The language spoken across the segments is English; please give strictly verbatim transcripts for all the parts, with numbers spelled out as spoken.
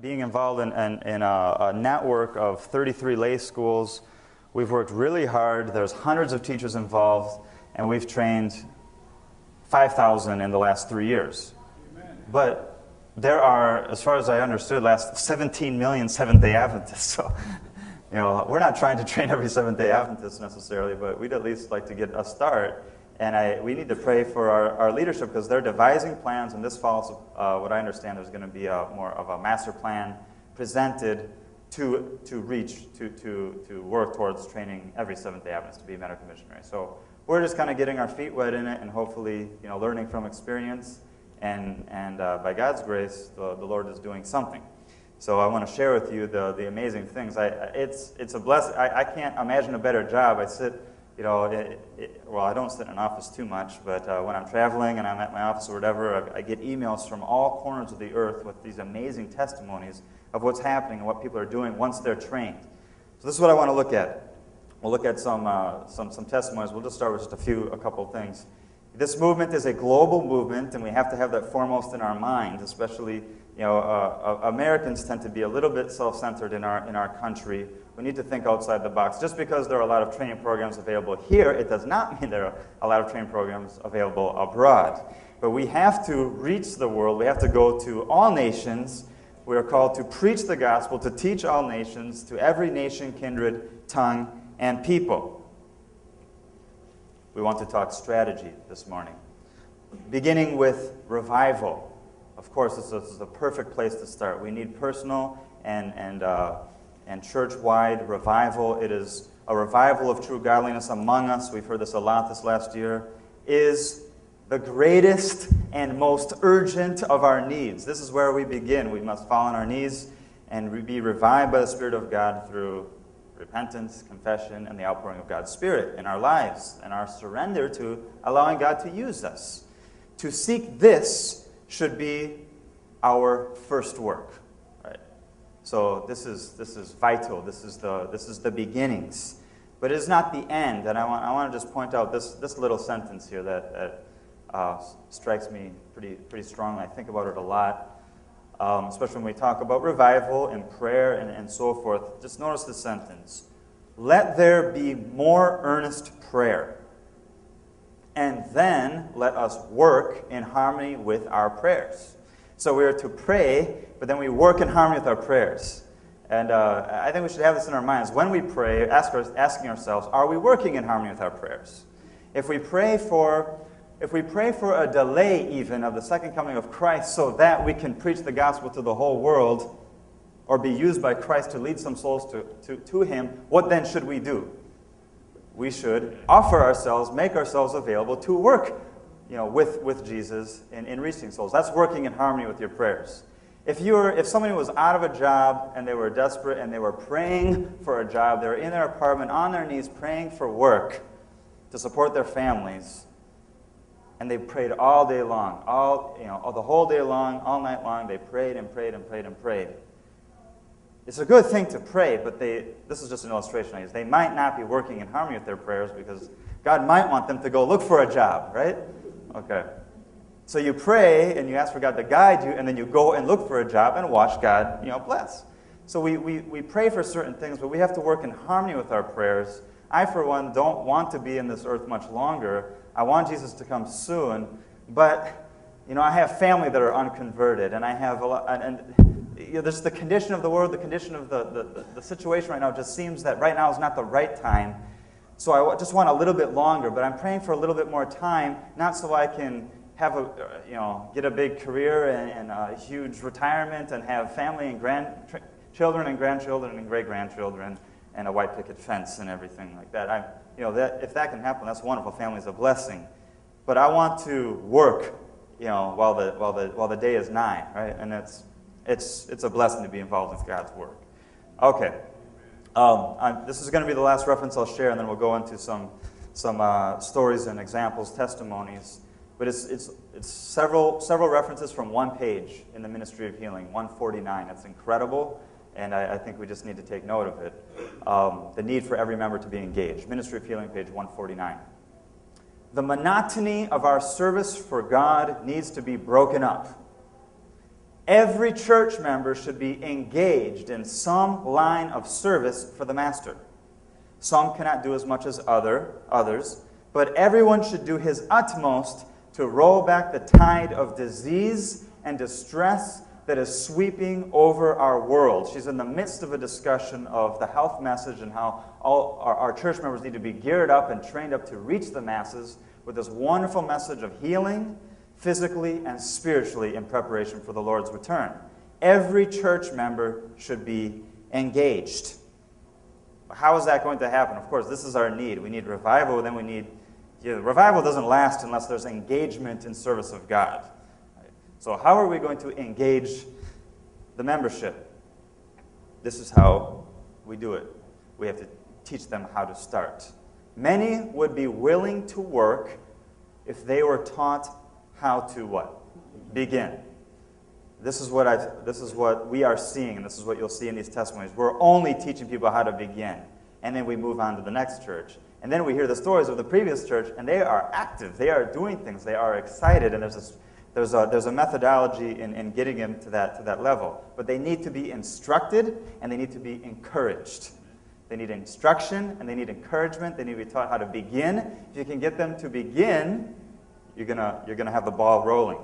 being involved in, in, in a, a network of thirty-three lay schools, we've worked really hard. There's hundreds of teachers involved, and we've trained five thousand in the last three years. Amen. But there are, as far as I understood, last seventeen million Seventh-day Adventists. So, you know, we're not trying to train every Seventh-day Adventist necessarily, but we'd at least like to get a start. And I, we need to pray for our, our leadership, because they're devising plans, and this follows uh, what I understand there's going to be a, more of a master plan presented to, to reach, to, to, to work towards training every Seventh-day Adventist to be a medical missionary. So we're just kind of getting our feet wet in it and hopefully, you know, learning from experience, and, and uh, by God's grace, the, the Lord is doing something. So I want to share with you the, the amazing things. I, it's, it's a blessing. I, I can't imagine a better job. I sit... You know, it, it, well, I don't sit in an office too much, but uh, when I'm traveling and I'm at my office or whatever, I, I get emails from all corners of the earth with these amazing testimonies of what's happening and what people are doing once they're trained. So this is what I want to look at. We'll look at some, uh, some, some testimonies. We'll just start with just a few, a couple of things. This movement is a global movement, and we have to have that foremost in our mind, especially, you know, uh, uh, Americans tend to be a little bit self-centered in our, in our country. We need to think outside the box. Just because there are a lot of training programs available here, it does not mean there are a lot of training programs available abroad. But we have to reach the world. We have to go to all nations. We are called to preach the gospel, to teach all nations, to every nation, kindred, tongue, and people. We want to talk strategy this morning, beginning with revival. Of course, this is the perfect place to start. We need personal and... and uh, and church-wide revival. It is a revival of true godliness among us. We've heard this a lot this last year. Is the greatest and most urgent of our needs. This is where we begin. We must fall on our knees and be revived by the Spirit of God through repentance, confession, and the outpouring of God's Spirit in our lives, and our surrender to allowing God to use us. To seek this should be our first work. So this is, this is vital. This is, the, this is the beginnings. But it is not the end. And I want, I want to just point out this, this little sentence here that, that uh, strikes me pretty, pretty strongly. I think about it a lot, um, especially when we talk about revival and prayer and, and so forth. Just notice the sentence. Let there be more earnest prayer. And then let us work in harmony with our prayers. So we are to pray, but then we work in harmony with our prayers. And uh, I think we should have this in our minds. When we pray, ask our, asking ourselves, are we working in harmony with our prayers? If we pray for, if we pray for a delay even of the second coming of Christ so that we can preach the gospel to the whole world or be used by Christ to lead some souls to, to, to Him, what then should we do? We should offer ourselves, make ourselves available to work, you know, with, with Jesus and in reaching souls. That's working in harmony with your prayers. If you were, if somebody was out of a job and they were desperate and they were praying for a job, they were in their apartment on their knees praying for work to support their families, and they prayed all day long, all, you know, all the whole day long, all night long, they prayed and prayed and prayed and prayed. It's a good thing to pray, but they, this is just an illustration I use, they might not be working in harmony with their prayers because God might want them to go look for a job, right? Okay. So you pray and you ask for God to guide you, and then you go and look for a job and watch God, you know, bless. So we, we, we pray for certain things, but we have to work in harmony with our prayers. I, for one, don't want to be in this earth much longer. I want Jesus to come soon, but, you know, I have family that are unconverted, and I have a lot, and, and you know, there's the condition of the world, the condition of the, the, the, the situation right now. It just seems that right now is not the right time. So I just want a little bit longer, but I'm praying for a little bit more time, not so I can have a, you know, get a big career and, and a huge retirement and have family and grandchildren and grandchildren and great-grandchildren and a white picket fence and everything like that. I, you know, that, if that can happen, that's wonderful. Family's a blessing, but I want to work, you know, while the while the while the day is nigh, right? And it's it's it's a blessing to be involved with God's work. Okay. Um, I'm, this is going to be the last reference I'll share, and then we'll go into some, some uh, stories and examples, testimonies. But it's, it's, it's several, several references from one page in the Ministry of Healing, one forty-nine. That's incredible, and I, I think we just need to take note of it. Um, the need for every member to be engaged. Ministry of Healing, page one forty-nine. The monotony of our service for God needs to be broken up. Every church member should be engaged in some line of service for the Master. Some cannot do as much as other, others, but everyone should do his utmost to roll back the tide of disease and distress that is sweeping over our world. She's in the midst of a discussion of the health message and how all our, our church members need to be geared up and trained up to reach the masses with this wonderful message of healing, physically and spiritually, in preparation for the Lord's return. Every church member should be engaged. How is that going to happen? Of course, this is our need. We need revival, then we need... You know, revival doesn't last unless there's engagement in service of God. So how are we going to engage the membership? This is how we do it. We have to teach them how to start. Many would be willing to work if they were taught how to what? Begin. This is what I. This is what we are seeing, and this is what you'll see in these testimonies. We're only teaching people how to begin, and then we move on to the next church. And then we hear the stories of the previous church, and they are active. They are doing things. They are excited, and there's a, there's a, there's a methodology in, in getting them to that, to that level. But they need to be instructed, and they need to be encouraged. They need instruction, and they need encouragement. They need to be taught how to begin. If you can get them to begin, You're gonna, you're gonna have the ball rolling.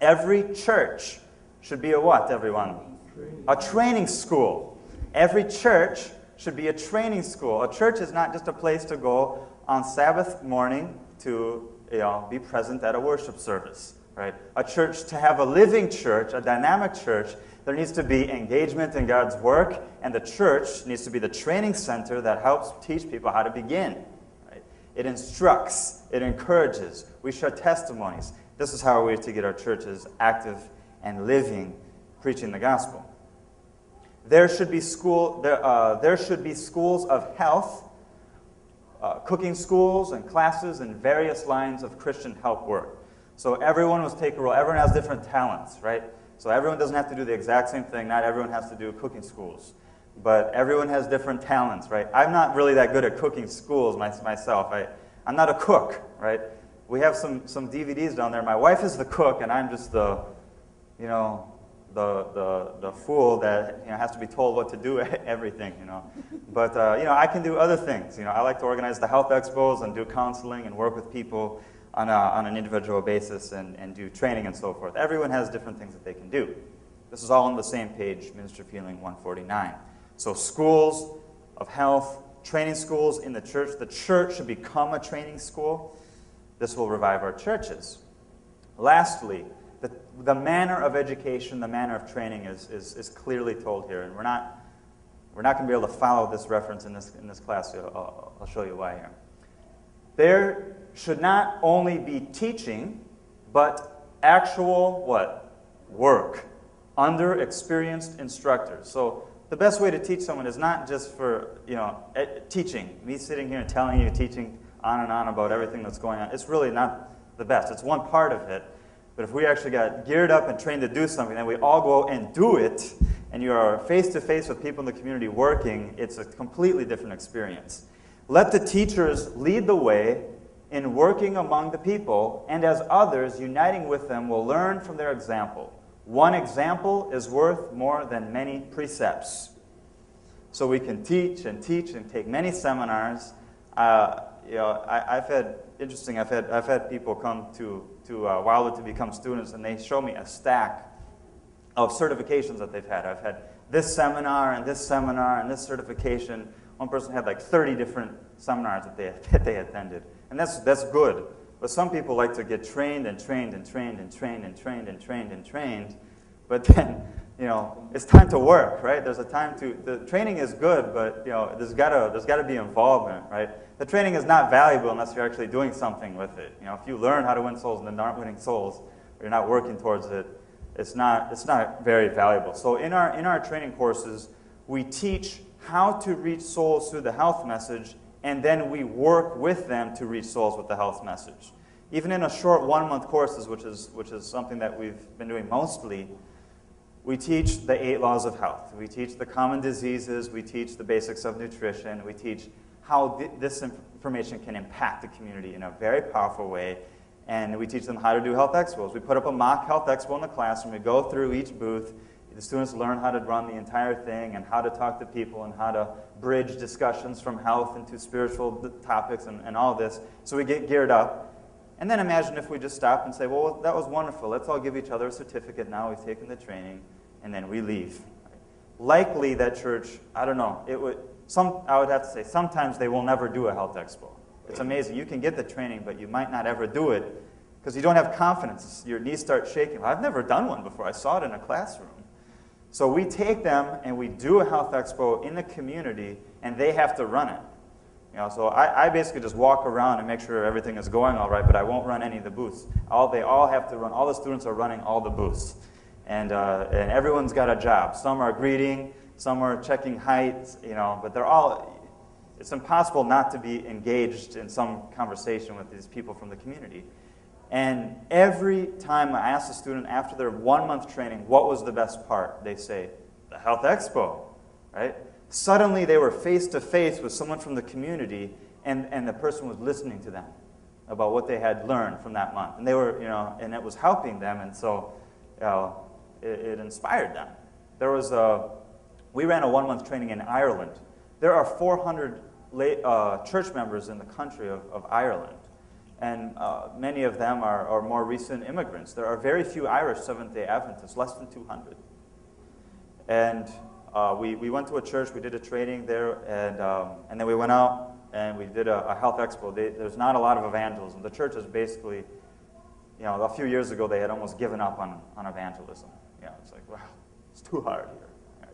Every church should be a what, everyone? Training. A training school. Every church should be a training school. A church is not just a place to go on Sabbath morning to, you know, be present at a worship service, right? A church, to have a living church, a dynamic church, there needs to be engagement in God's work, and the church needs to be the training center that helps teach people how to begin. It instructs, it encourages, we share testimonies. This is how we are to get our churches active and living, preaching the gospel. There should be, school, there, uh, there should be schools of health, uh, cooking schools and classes and various lines of Christian help work. So everyone was take a role, everyone has different talents, right? So everyone doesn't have to do the exact same thing, not everyone has to do cooking schools. But everyone has different talents, right? I'm not really that good at cooking schools my, myself. I, I'm not a cook, right? We have some, some D V Ds down there. My wife is the cook, and I'm just the, you know, the the, the fool that, you know, has to be told what to do at everything, you know. But, uh, you know, I can do other things. You know, I like to organize the health expos and do counseling and work with people on, a, on an individual basis and, and do training and so forth. Everyone has different things that they can do. This is all on the same page, Ministry of Healing one forty-nine. So schools of health, training schools in the church. The church should become a training school. This will revive our churches. Lastly, the, the manner of education, the manner of training is, is, is clearly told here. And we're not, we're not going to be able to follow this reference in this, in this class. So I'll, I'll show you why here. There should not only be teaching, but actual what? Work under experienced instructors. So the best way to teach someone is not just for, you know, teaching. Me sitting here and telling you, teaching on and on about everything that's going on. It's really not the best. It's one part of it. But if we actually got geared up and trained to do something, then we all go and do it, and you are face-to-face with people in the community working, it's a completely different experience. Let the teachers lead the way in working among the people, and as others, uniting with them, will learn from their example. One example is worth more than many precepts. So we can teach and teach and take many seminars. Uh, you know, I, I've had interesting. I've had I've had people come to to uh, Wildwood to become students, and they show me a stack of certifications that they've had. I've had this seminar and this seminar and this certification. One person had like thirty different seminars that they that they attended, and that's that's good. But some people like to get trained and trained and trained and trained and trained and trained and trained. But then, you know, it's time to work, right? There's a time to, the training is good, but, you know, there's gotta, there's gotta be involvement, right? The training is not valuable unless you're actually doing something with it. You know, if you learn how to win souls and then aren't winning souls, or you're not working towards it, it's not, it's not very valuable. So in our, in our training courses, we teach how to reach souls through the health message, and then we work with them to reach souls with the health message. Even in a short one-month courses, which is, which is something that we've been doing mostly, we teach the eight laws of health. We teach the common diseases. We teach the basics of nutrition. We teach how th this information can impact the community in a very powerful way and we teach them how to do health expos. We put up a mock health expo in the classroom. We go through each booth. The students learn how to run the entire thing and how to talk to people and how to bridge discussions from health into spiritual topics and, and all this. So we get geared up. And then imagine if we just stop and say, well, that was wonderful. Let's all give each other a certificate now. We've taken the training. And then we leave. Likely that church, I don't know, it would, some, I would have to say sometimes they will never do a health expo. It's amazing. You can get the training, but you might not ever do it because you don't have confidence. Your knees start shaking. I've never done one before. I saw it in a classroom. So we take them and we do a health expo in the community, and they have to run it. You know, so I, I basically just walk around and make sure everything is going all right, but I won't run any of the booths. All, they all have to run. All the students are running all the booths. And, uh, and everyone's got a job. Some are greeting, some are checking heights, you know, but they're all, it's impossible not to be engaged in some conversation with these people from the community. And every time I ask a student after their one-month training, what was the best part? They say, the Health Expo, right? Suddenly they were face-to-face with someone from the community, and, and the person was listening to them about what they had learned from that month. And they were, you know, and it was helping them, and so, you know, it inspired them. There was a, we ran a one-month training in Ireland. There are four hundred lay, uh, church members in the country of, of Ireland, and uh, many of them are, are more recent immigrants. There are very few Irish Seventh-day Adventists, less than two hundred. And uh, we, we went to a church, we did a training there, and, um, and then we went out and we did a, a health expo. They, there's not a lot of evangelism. The church is basically, you know, a few years ago they had almost given up on, on evangelism. You know, it's like, wow, it's too hard here. Right?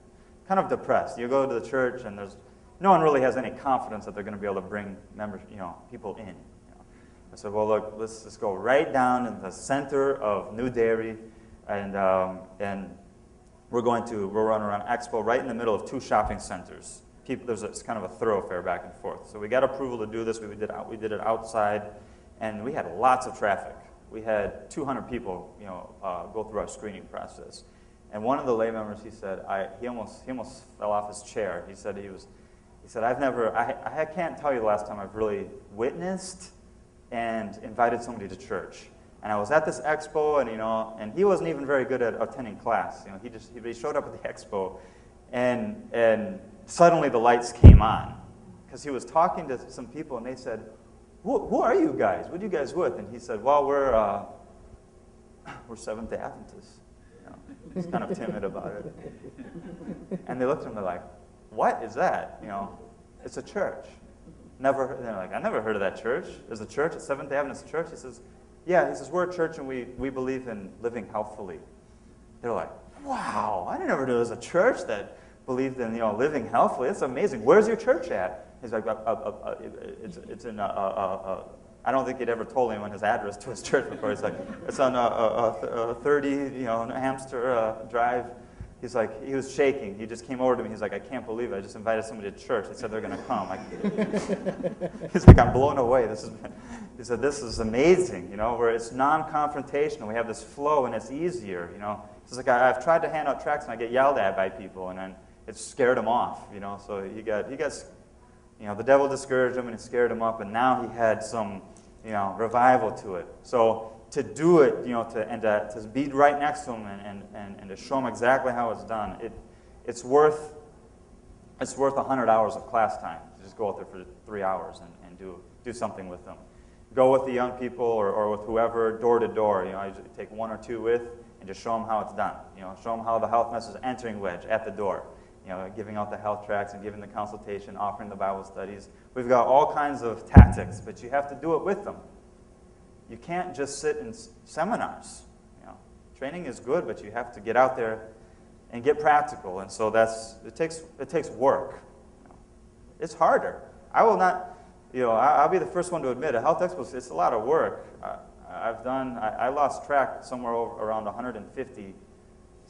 Kind of depressed. You go to the church and there's no one really has any confidence that they're going to be able to bring members, you know, people in. You know? I said, well, look, let's just go right down in the center of New Dairy, and um, and we're going to we'll run around Expo right in the middle of two shopping centers. People, there's a, it's kind of a thoroughfare back and forth. So we got approval to do this. We did out, we did it outside, and we had lots of traffic. We had two hundred people, you know, uh, go through our screening process, and one of the lay members, he said, I, he almost, he almost fell off his chair. He said, he was, he said, I've never, I, I can't tell you the last time I've really witnessed and invited somebody to church. And I was at this expo, and you know, and he wasn't even very good at attending class. You know, he just, he showed up at the expo, and and suddenly the lights came on, because he was talking to some people, and they said, Who, who are you guys? What are you guys with? And he said, well, we're, uh, we're Seventh-day Adventists. You know, he's kind of timid about it. And they looked at him, they're like, what is that? You know, it's a church. Never, they're like, I never heard of that church. There's a church, a Seventh-day Adventist church? He says, yeah, he says, we're a church and we, we believe in living healthfully. They're like, wow, I never knew there was a church that believed in, you know, living healthfully. That's amazing. Where's your church at? He's like, uh, uh, uh, it's, it's in, uh, uh, uh, I don't think he'd ever told anyone his address to his church before. He's like, it's on uh, uh, uh, thirty, you know, Hamster uh, Drive. He's like, he was shaking. He just came over to me. He's like, I can't believe it. I just invited somebody to church. They said they're going to come. Like, he's like, I'm blown away. This is, he said, this is amazing, you know, where it's non-confrontational. We have this flow, and it's easier, you know. It's like, I, I've tried to hand out tracts, and I get yelled at by people, and then it scared him off, you know. So he got, he got scared. You know, the devil discouraged him and it scared him up, and now he had some, you know, revival to it. So to do it, you know, to and to, to be right next to him and, and, and to show him exactly how it's done, it it's worth it's worth a hundred hours of class time. To just go out there for three hours and, and do do something with them. Go with the young people or, or with whoever, door to door. You know, I take one or two with and just show them how it's done. You know, show them how the health message is entering wedge at the door. You know, giving out the health tracts and giving the consultation, offering the Bible studies. We've got all kinds of tactics, but you have to do it with them. You can't just sit in seminars. You know, training is good, but you have to get out there and get practical. And so that's it takes it takes work. You know, it's harder. I will not. You know, I, I'll be the first one to admit a health expo. It's a lot of work. I, I've done. I, I lost track somewhere over, around one hundred fifty.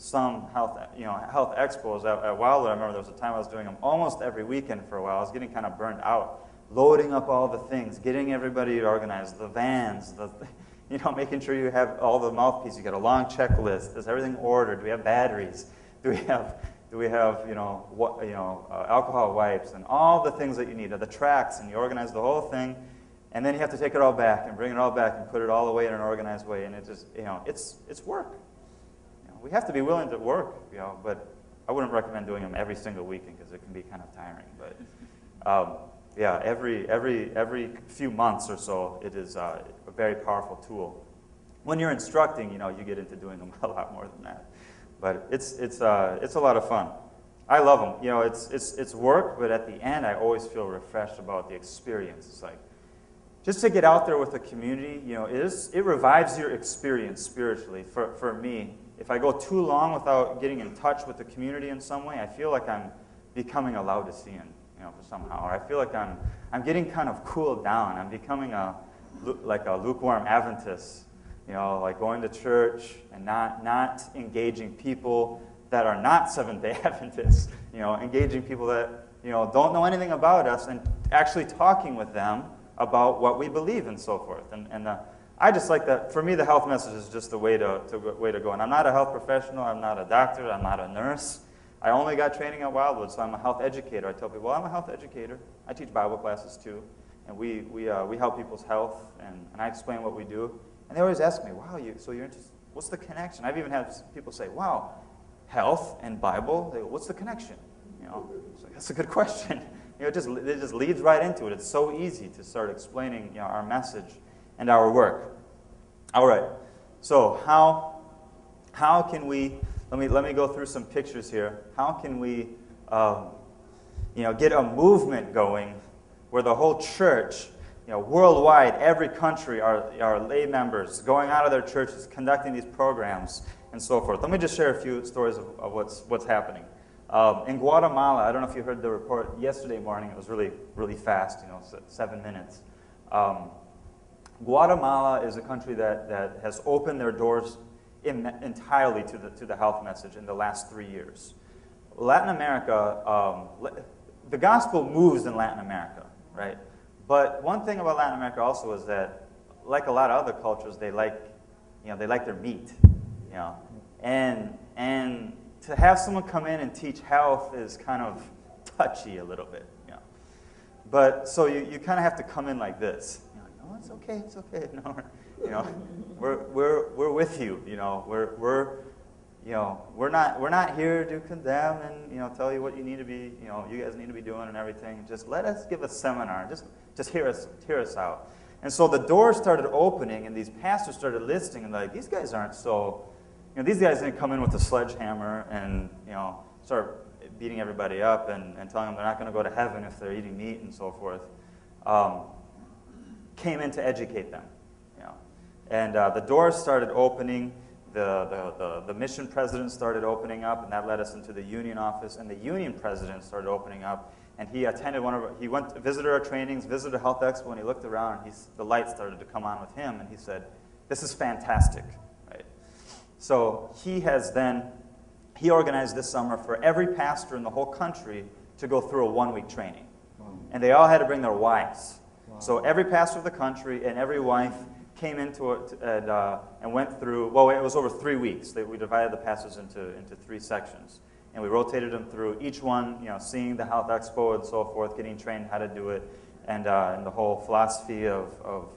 Some health, you know, health expos at, at Wildwood. I remember there was a time I was doing them almost every weekend for a while. I was getting kind of burned out, loading up all the things, getting everybody organized, the vans, the, you know, making sure you have all the mouthpieces. You got a long checklist. Is everything ordered? Do we have batteries? Do we have, do we have, you know, what, you know, uh, alcohol wipes and all the things that you need? Are the tracks, and you organize the whole thing. and then you have to take it all back and bring it all back and put it all away in an organized way. And it just, you know, it's, it's work. You know, we have to be willing to work, you know, but I wouldn't recommend doing them every single weekend because it can be kind of tiring. But um, yeah, every, every, every few months or so, it is uh, a very powerful tool. When you're instructing, you know, you get into doing them a lot more than that. But it's, it's, uh, it's a lot of fun. I love them. You know, it's, it's, it's work, but at the end, I always feel refreshed about the experience. It's like, just to get out there with the community, you know, it, is, it revives your experience spiritually. For, for me, if I go too long without getting in touch with the community in some way, I feel like I'm becoming a Laodicean, you know, somehow. Or I feel like I'm, I'm getting kind of cooled down. I'm becoming a, like a lukewarm Adventist, you know, like going to church and not, not engaging people that are not Seventh-day Adventists, you know, engaging people that, you know, don't know anything about us and actually talking with them about what we believe and so forth. And, and uh, I just like that. For me, the health message is just the way to, to, way to go. And I'm not a health professional. I'm not a doctor. I'm not a nurse. I only got training at Wildwood, so I'm a health educator. I tell people, well, I'm a health educator. I teach Bible classes, too. And we, we, uh, we help people's health, and, and I explain what we do. And they always ask me, wow, you, so you're interested. What's the connection? I've even had people say, wow, health and Bible, they go, what's the connection? You know, so that's a good question. You know, it, just, it just leads right into it. It's so easy to start explaining, you know, our message and our work. All right. So how, how can we, let me, let me go through some pictures here. How can we, um, you know, get a movement going where the whole church, you know, worldwide, every country, our, our lay members going out of their churches, conducting these programs and so forth. Let me just share a few stories of, of what's, what's happening. Um, in Guatemala, I don't know if you heard the report yesterday morning. It was really, really fast, you know, seven minutes. Um, Guatemala is a country that, that has opened their doors in, entirely to the, to the health message in the last three years. Latin America, um, the gospel moves in Latin America, right? But one thing about Latin America also is that, like a lot of other cultures, they like, you know, they like their meat, you know, and, and to have someone come in and teach health is kind of touchy a little bit, you know. But so you, you kind of have to come in like this. You know, no, it's okay, it's okay. No, you know, we're we're we're with you. You know, we're we're, you know, we're not we're not here to condemn and, you know, tell you what you need to be, you know, you guys need to be doing and everything. Just let us give a seminar. Just just hear us hear us out. And so the doors started opening, and these pastors started listening, and like, these guys aren't so. You know, these guys didn't come in with a sledgehammer and, you know, start beating everybody up and, and telling them they're not going to go to heaven if they're eating meat and so forth. Um, came in to educate them, you know. And uh, the doors started opening. The, the, the, the mission president started opening up, and that led us into the union office. And the union president started opening up, and he attended one of our, he went to visit our trainings, visited a health expo, and he looked around, and he, the light started to come on with him, and he said, this is fantastic. So he has then, he organized this summer for every pastor in the whole country to go through a one-week training. Wow. And they all had to bring their wives. Wow. So every pastor of the country and every wife came into it and, uh, and went through, well, it was over three weeks. They, we divided the pastors into, into three sections. And we rotated them through each one, you know, seeing the health expo and so forth, getting trained how to do it, and, uh, and the whole philosophy of, of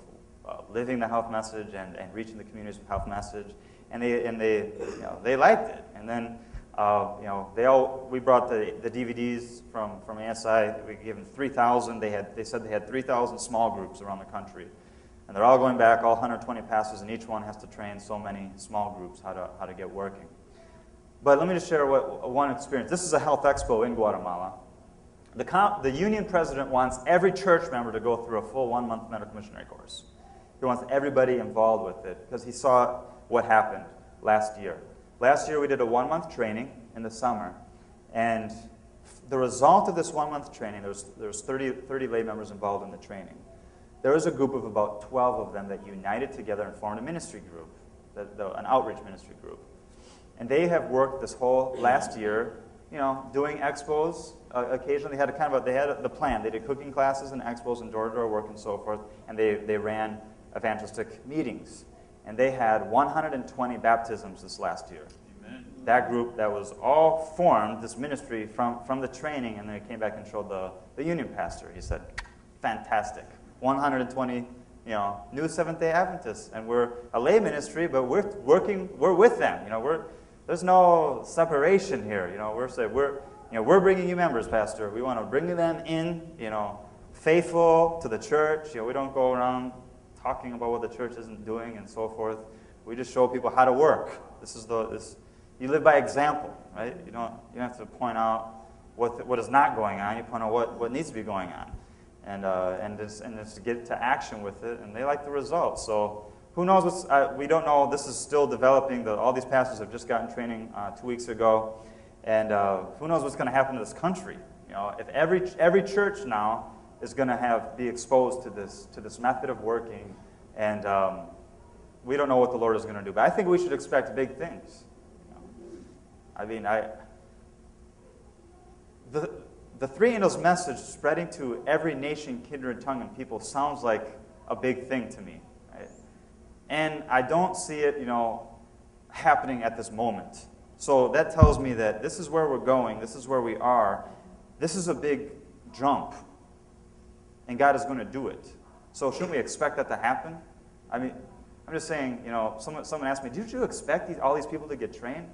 uh, living the health message and, and reaching the communities with health message. And they and they you know, they liked it. And then uh, you know, they all we brought the, the D V Ds from from A S I. We gave them three thousand. They had they said they had three thousand small groups around the country, and they're all going back. All one hundred twenty pastors, and each one has to train so many small groups how to how to get working. But let me just share what one experience. This is a health expo in Guatemala. The comp, the union president wants every church member to go through a full one month medical missionary course. He wants everybody involved with it because he saw what happened last year. Last year we did a one-month training in the summer, and the result of this one-month training, there was, there was thirty, thirty lay members involved in the training. There was a group of about twelve of them that united together and formed a ministry group, the, the, an outreach ministry group. And they have worked this whole last year, you know, doing expos. Uh, occasionally they had a kind of a, they had a, the plan. They did cooking classes and expos and door-to-door work and so forth, and they, they ran evangelistic meetings. And they had one hundred twenty baptisms this last year. Amen. That group that was all formed, this ministry, from, from the training, and then it came back and showed the, the union pastor. He said, fantastic. one hundred twenty, you know, new Seventh-day Adventists, and we're a lay ministry, but we're working, we're with them. You know, we're there's no separation here. You know, we're say we're you know we're bringing you members, Pastor. We want to bring them in. You know, faithful to the church. You know, we don't go around talking about what the church isn't doing and so forth. We just show people how to work. This is the this. You live by example, right? You don't you don't have to point out what what is not going on. You point out what, what needs to be going on, and uh, and just and just to get to action with it. And they like the results. So who knows? What's, uh, we don't know. This is still developing. The, all these pastors have just gotten training uh, two weeks ago, and uh, who knows what's going to happen to this country? You know, if every every church now is going to have be exposed to this to this method of working, and um, we don't know what the Lord is going to do. But I think we should expect big things. I mean, I, the, the three angels' message spreading to every nation, kindred, tongue, and people sounds like a big thing to me. Right? And I don't see it, you know, happening at this moment. So that tells me that this is where we're going. This is where we are. This is a big jump. And God is going to do it. So shouldn't we expect that to happen? I mean, I'm just saying, you know, someone, someone asked me, did you expect these, all these people to get trained?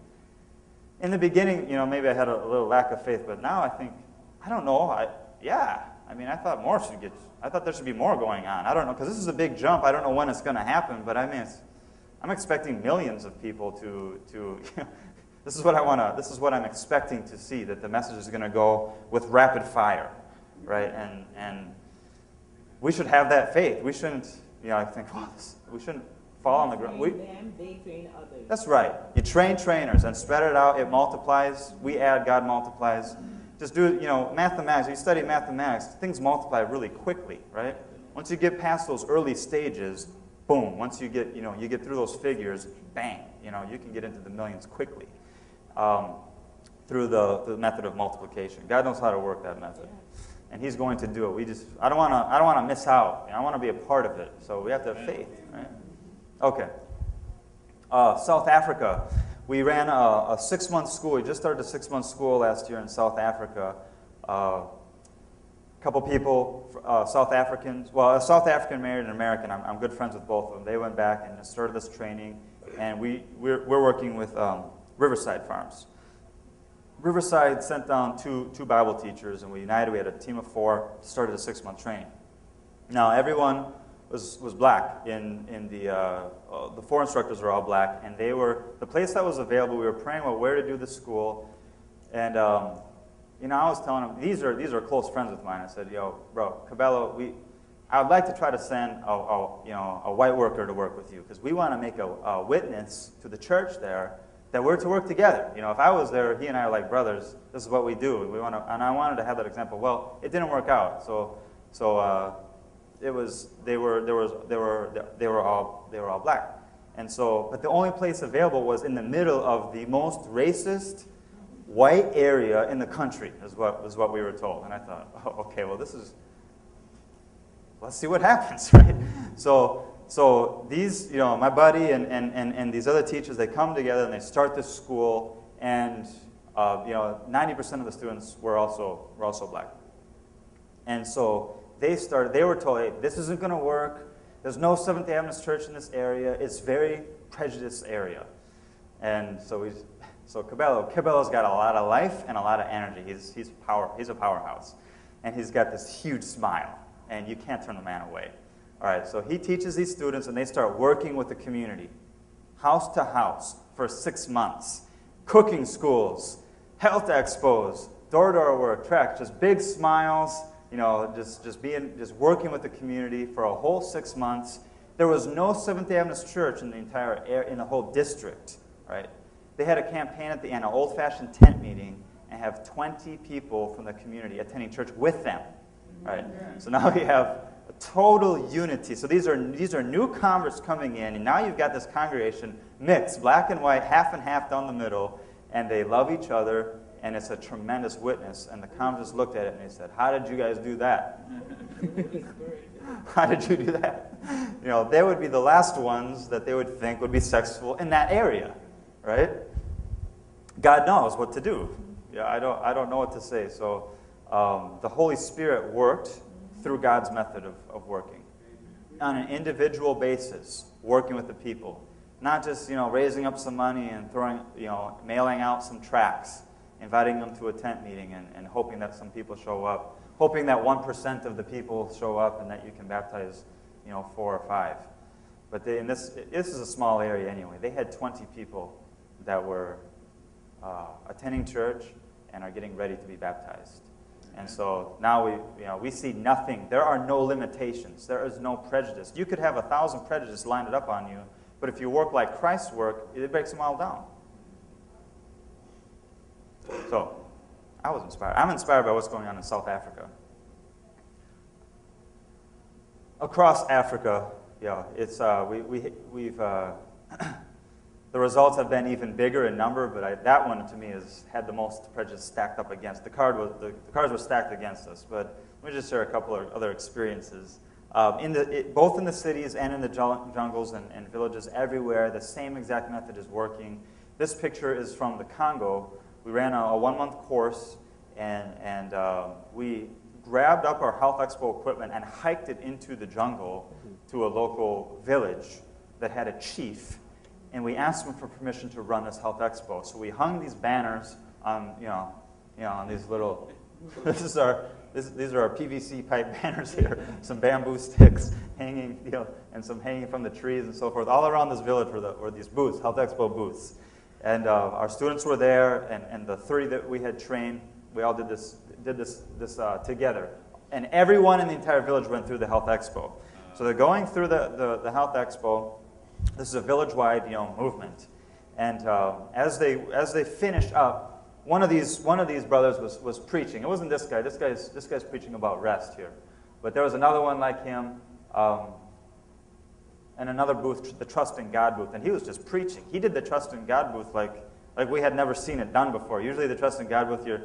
In the beginning, you know, maybe I had a, a little lack of faith, but now I think, I don't know, I, yeah. I mean, I thought more should get, I thought there should be more going on. I don't know, because this is a big jump. I don't know when it's going to happen, but I mean, it's, I'm expecting millions of people to, to you know, this is what I want to, this is what I'm expecting to see, that the message is going to go with rapid fire, right? And, and we should have that faith. We shouldn't, you know, I think, well, this, we shouldn't fall on the ground. We, they train others. That's right. You train trainers and spread it out. It multiplies. We add, God multiplies. Just do, you know, mathematics. You study mathematics, things multiply really quickly, right? Once you get past those early stages, boom. Once you get, you know, you get through those figures, bang. You know, you can get into the millions quickly um, through the, the method of multiplication. God knows how to work that method. Yeah. And He's going to do it. We just, I don't want to, I don't want to miss out. You know, I want to be a part of it. So we have to have faith, right? Okay. Uh, South Africa. We ran a, a six-month school. We just started a six-month school last year in South Africa. A uh, couple people, uh, South Africans, well, a South African married an American. I'm, I'm good friends with both of them. They went back and started this training. And we, we're, we're working with um, Riverside Farms. Riverside sent down two, two Bible teachers, and we united. We had a team of four, started a six-month training. Now, everyone was was black. In in the uh, uh, the four instructors were all black, and they were the place that was available. We were praying about where to do the school, and um, you know, I was telling them, these are these are close friends with mine. I said, yo, bro, Cabello, we, I would like to try to send a, a you know a white worker to work with you, because we want to make a, a witness to the church there that we're to work together. You know, if I was there, he and I are like brothers. This is what we do. We want to, and I wanted to have that example. Well, it didn't work out. So so. Uh, It was they were there was they were they were all they were all black, and so but the only place available was in the middle of the most racist white area in the country is what was what we were told. And I thought, oh, okay, well, this is, let's see what happens, right? So so these, you know, my buddy and and and, and these other teachers, they come together and they start this school, and uh, you know, ninety percent of the students were also were also black, and so. They started. They were told, hey, this isn't going to work. There's no Seventh-day Adventist church in this area. It's very prejudiced area. And so we, so Cabello, Cabello's got a lot of life and a lot of energy. He's he's power. He's a powerhouse, and he's got this huge smile, and you can't turn the man away. All right. So he teaches these students, and they start working with the community, house to house for six months, cooking schools, health expos, door-to-door work, tracts, just big smiles. You know, just just being just working with the community for a whole six months. There was no Seventh-day Adventist church in the entire in the whole district, right? They had a campaign at the end, an old-fashioned tent meeting, and have twenty people from the community attending church with them, right? Yeah. So now we have a total unity. So these are these are new converts coming in, and now you've got this congregation mixed, black and white, half and half down the middle, and they love each other. And it's a tremendous witness. And the conference looked at it and they said, how did you guys do that? How did you do that? You know, they would be the last ones that they would think would be successful in that area, right? God knows what to do. Yeah, I don't, I don't know what to say. So um, the Holy Spirit worked through God's method of, of working. On an individual basis, working with the people. Not just, you know, raising up some money and throwing, you know, mailing out some tracts, inviting them to a tent meeting and, and hoping that some people show up, hoping that one percent of the people show up and that you can baptize, you know, four or five. But they, in this, this is a small area anyway. They had twenty people that were uh, attending church and are getting ready to be baptized. And so now we, you know, we see nothing. There are no limitations. There is no prejudice. You could have a thousand prejudices lined up on you, but if you work like Christ's work, it breaks them all down. So, I was inspired. I'm inspired by what's going on in South Africa. Across Africa, yeah, it's uh, we we we've uh, the results have been even bigger in number, but I, that one to me has had the most prejudice stacked up against. The card was the, the cards were stacked against us. But let me just share a couple of other experiences. Um, in the it, both in the cities and in the jungles and, and villages everywhere, the same exact method is working. This picture is from the Congo. We ran a, a one-month course, and, and uh, we grabbed up our Health Expo equipment and hiked it into the jungle to a local village that had a chief, and we asked him for permission to run this Health Expo. So we hung these banners on, you know, you know, on these little, this is our, this, these are our P V C pipe banners here, some bamboo sticks hanging, you know, and some hanging from the trees and so forth, all around this village were, the, were these booths, Health Expo booths. And uh, our students were there, and, and the thirty that we had trained, we all did this, did this, this uh, together. And everyone in the entire village went through the Health Expo. So they're going through the, the, the Health Expo. This is a village-wide, you know, movement. And uh, as they as they finished up, one of these one of these brothers was was preaching. It wasn't this guy. This guy's this guy's preaching about rest here, but there was another one like him. Um, and another booth, the Trust in God booth, and he was just preaching. He did the Trust in God booth like, like we had never seen it done before. Usually the Trust in God booth, you're,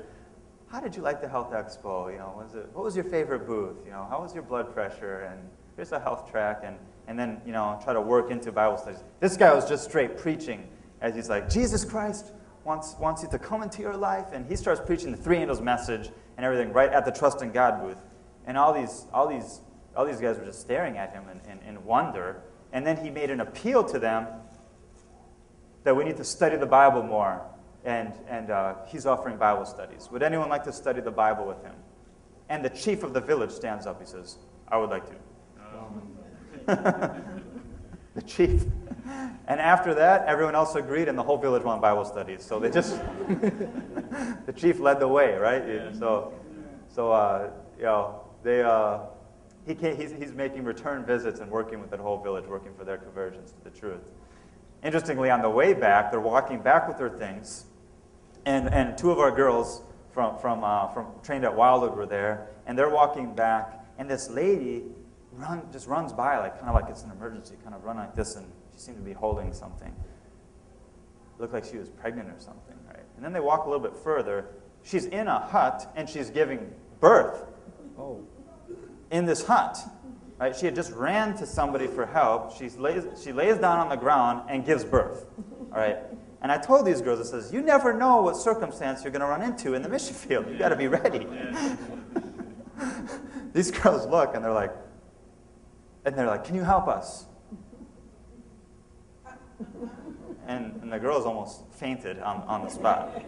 how did you like the Health Expo? You know, was it, what was your favorite booth? You know, how was your blood pressure? And here's a health track, and, and then, you know, try to work into Bible studies. This guy was just straight preaching, as he's like, Jesus Christ wants, wants you to come into your life, and he starts preaching the three angels message and everything right at the Trust in God booth. And all these, all these, all these guys were just staring at him in, in, in wonder. And then he made an appeal to them that we need to study the Bible more. And, and uh, he's offering Bible studies. Would anyone like to study the Bible with him? And the chief of the village stands up. He says, I would like to. Um. The chief. And after that, everyone else agreed, and the whole village won Bible studies. So they just, the chief led the way, right? Yeah. So, so uh, you know, they... Uh, He can't, he's, he's making return visits and working with that whole village, working for their conversions to the truth. Interestingly, on the way back, they're walking back with their things, and, and two of our girls from, from, uh, from trained at Wildwood were there, and they're walking back, and this lady run, just runs by, like kind of like it's an emergency, kind of run like this, and she seemed to be holding something. It looked like she was pregnant or something, right? And then they walk a little bit further. She's in a hut, and she's giving birth. Oh. In this hut, right? She had just ran to somebody for help. She lays, she lays down on the ground and gives birth, all right? And I told these girls, I says, you never know what circumstance you're going to run into in the mission field. You've got to be ready. These girls look, and they're like, and they're like, can you help us? And, and the girls almost fainted on, on the spot.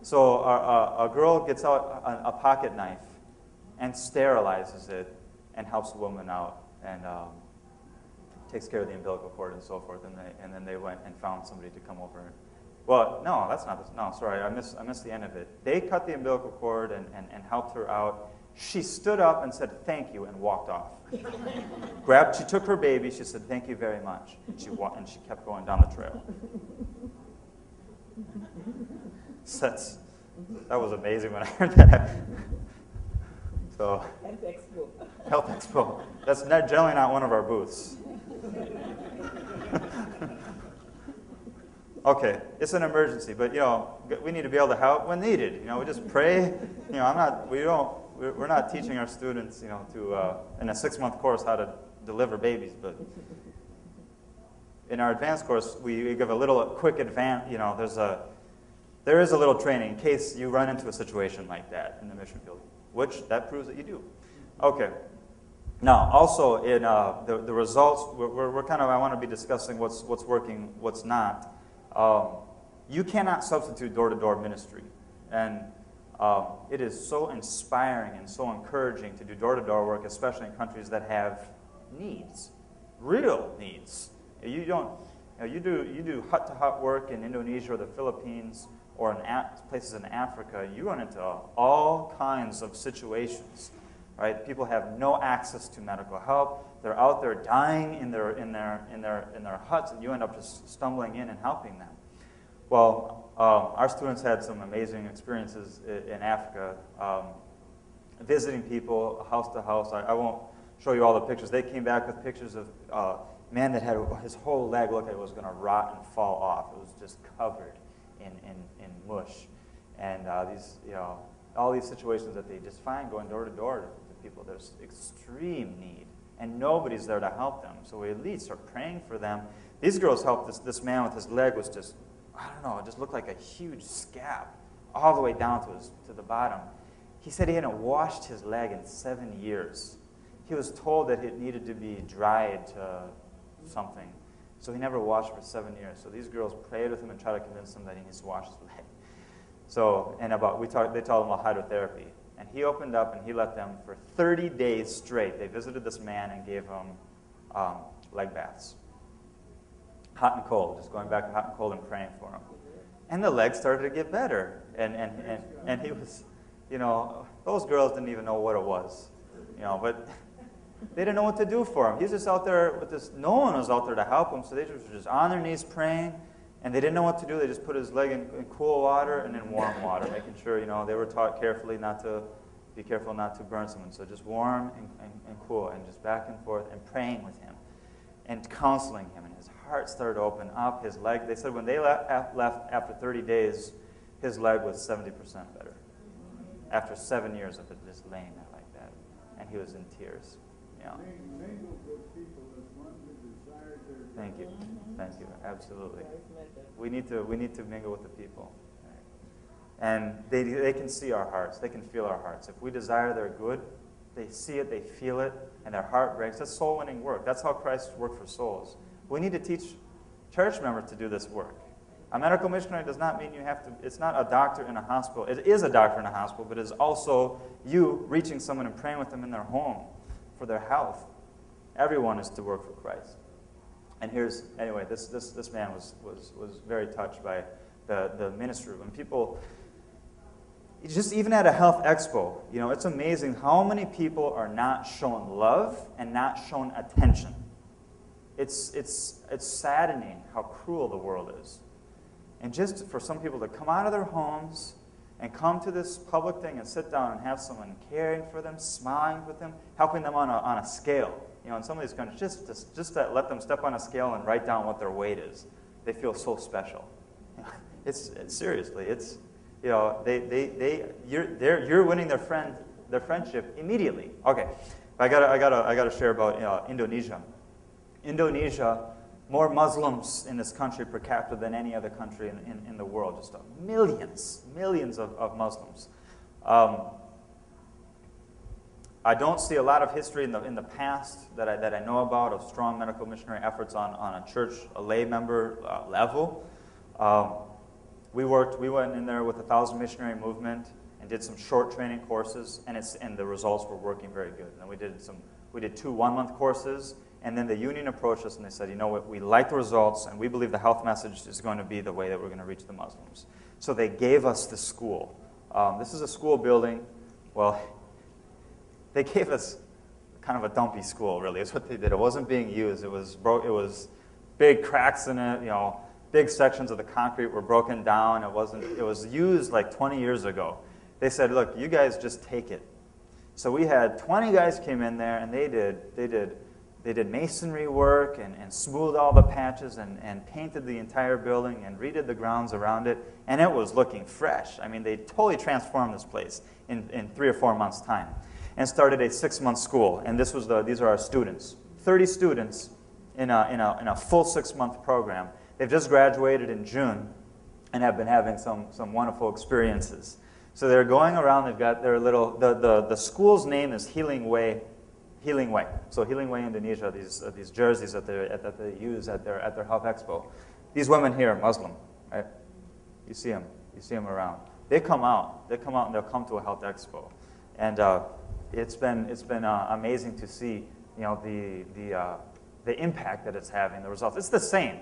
So a, a, a girl gets out a, a pocket knife and sterilizes it, and helps the woman out, and um, takes care of the umbilical cord and so forth. And, they, and then they went and found somebody to come over. Well, no, that's not this. No, sorry, I missed, I missed the end of it. They cut the umbilical cord and, and, and helped her out. She stood up and said, thank you, and walked off. Grabbed, she took her baby, she said, thank you very much. And she, wa and she kept going down the trail. So that's, that was amazing when I heard that. So, Health Expo. Health Expo. That's not, generally not one of our booths. Okay, it's an emergency, but you know we need to be able to help when needed. You know, we just pray. You know, I'm not. We don't. We're not teaching our students, you know, to uh, in a six-month course how to deliver babies, but in our advanced course we, we give a little a quick advance. You know, there's a there is a little training in case you run into a situation like that in the mission field. Which that proves that you do. Okay. Now, also in uh, the, the results, we're, we're kind of, I want to be discussing what's, what's working, what's not. Um, you cannot substitute door-to-door ministry. And um, it is so inspiring and so encouraging to do door-to-door work, especially in countries that have needs, real needs. You don't, you know, you do, you do hut-to-hut work in Indonesia or the Philippines or in places in Africa, you run into all kinds of situations. Right? People have no access to medical help. They're out there dying in their, in their, in their, in their huts, and you end up just stumbling in and helping them. Well, um, our students had some amazing experiences in, in Africa, um, visiting people house to house. I, I won't show you all the pictures. They came back with pictures of a uh, man that had his whole leg looked like it was going to rot and fall off. It was just covered in, in, in mush. And uh, these, you know, all these situations that they just find going door to door to people. There's extreme need, and nobody's there to help them. So we at least are praying for them. These girls helped this, this man with his leg was just, I don't know, it just looked like a huge scab all the way down to, his, to the bottom. He said he hadn't washed his leg in seven years. He was told that it needed to be dried to something. So he never washed for seven years. So these girls prayed with him and tried to convince him that he needs to wash his leg. So, and about, we talk, they taught him about hydrotherapy. And he opened up and he let them for thirty days straight. They visited this man and gave him um, leg baths. Hot and cold, just going back hot and cold and praying for him. And the legs started to get better. And, and, and, and he was, you know, those girls didn't even know what it was. You know, but they didn't know what to do for him. He's just out there with this, no one was out there to help him. So they just were just on their knees praying. And they didn't know what to do. They just put his leg in, in cool water and in warm water, making sure, you know, they were taught carefully not to, be careful not to burn someone. So just warm and, and, and cool and just back and forth and praying with him and counseling him. And his heart started to open up, his leg. They said when they left, left after thirty days, his leg was seventy percent better. After seven years of it just laying there like that. And he was in tears. Yeah. Thank you. Thank you. Absolutely. We need to we need to mingle with the people. And they they can see our hearts. They can feel our hearts. If we desire their good, they see it, they feel it, and their heart breaks. That's soul winning work. That's how Christ worked for souls. We need to teach church members to do this work. A medical missionary does not mean you have to, it's not a doctor in a hospital. It is a doctor in a hospital, but it is also you reaching someone and praying with them in their home for their health. Everyone is to work for Christ. And here's, anyway, this, this, this man was, was, was very touched by the, the ministry. When people, just even at a health expo, you know, it's amazing how many people are not shown love and not shown attention. It's, it's, it's saddening how cruel the world is. And just for some people to come out of their homes and come to this public thing and sit down and have someone caring for them, smiling with them, helping them on a, on a scale. You know, in some of these countries, just, just, just to let them step on a scale and write down what their weight is. They feel so special. It's, it's seriously, it's, you know, they, they, they, you're, they're, you're winning their friend, their friendship immediately. Okay, I gotta, I gotta, I gotta share about you know, Indonesia. Indonesia, more Muslims in this country per capita than any other country in, in, in the world. Just millions, millions of, of Muslims. Um, I don't see a lot of history in the, in the past that I, that I know about of strong medical missionary efforts on, on a church, a lay member uh, level. Um, we worked, we went in there with the Thousand Missionary Movement and did some short training courses, and, it's, and the results were working very good. And then we did, some, we did two one-month courses, and then the union approached us and they said, you know what, we like the results, and we believe the health message is going to be the way that we're going to reach the Muslims. So they gave us the school. Um, this is a school building, well, they gave us kind of a dumpy school, really, is what they did. It wasn't being used. It was, bro it was big cracks in it. You know, big sections of the concrete were broken down. It, wasn't, it was used like twenty years ago. They said, look, you guys just take it. So we had twenty guys came in there, and they did, they did, they did masonry work and, and smoothed all the patches and, and painted the entire building and redid the grounds around it. And it was looking fresh. I mean, they totally transformed this place in, in three or four months' time. And started a six-month school, and this was the, these are our students. thirty students in a, in a, in a full six-month program. They've just graduated in June and have been having some, some wonderful experiences. So they're going around, they've got their little, the, the, the school's name is Healing Way, Healing Way. So Healing Way Indonesia, these, uh, these jerseys that, that they use at their, at their Health Expo. These women here are Muslim, right? You see them, you see them around. They come out, they come out and they'll come to a Health Expo. And uh, it's been, it's been uh, amazing to see, you know, the, the, uh, the impact that it's having, the results. It's the same.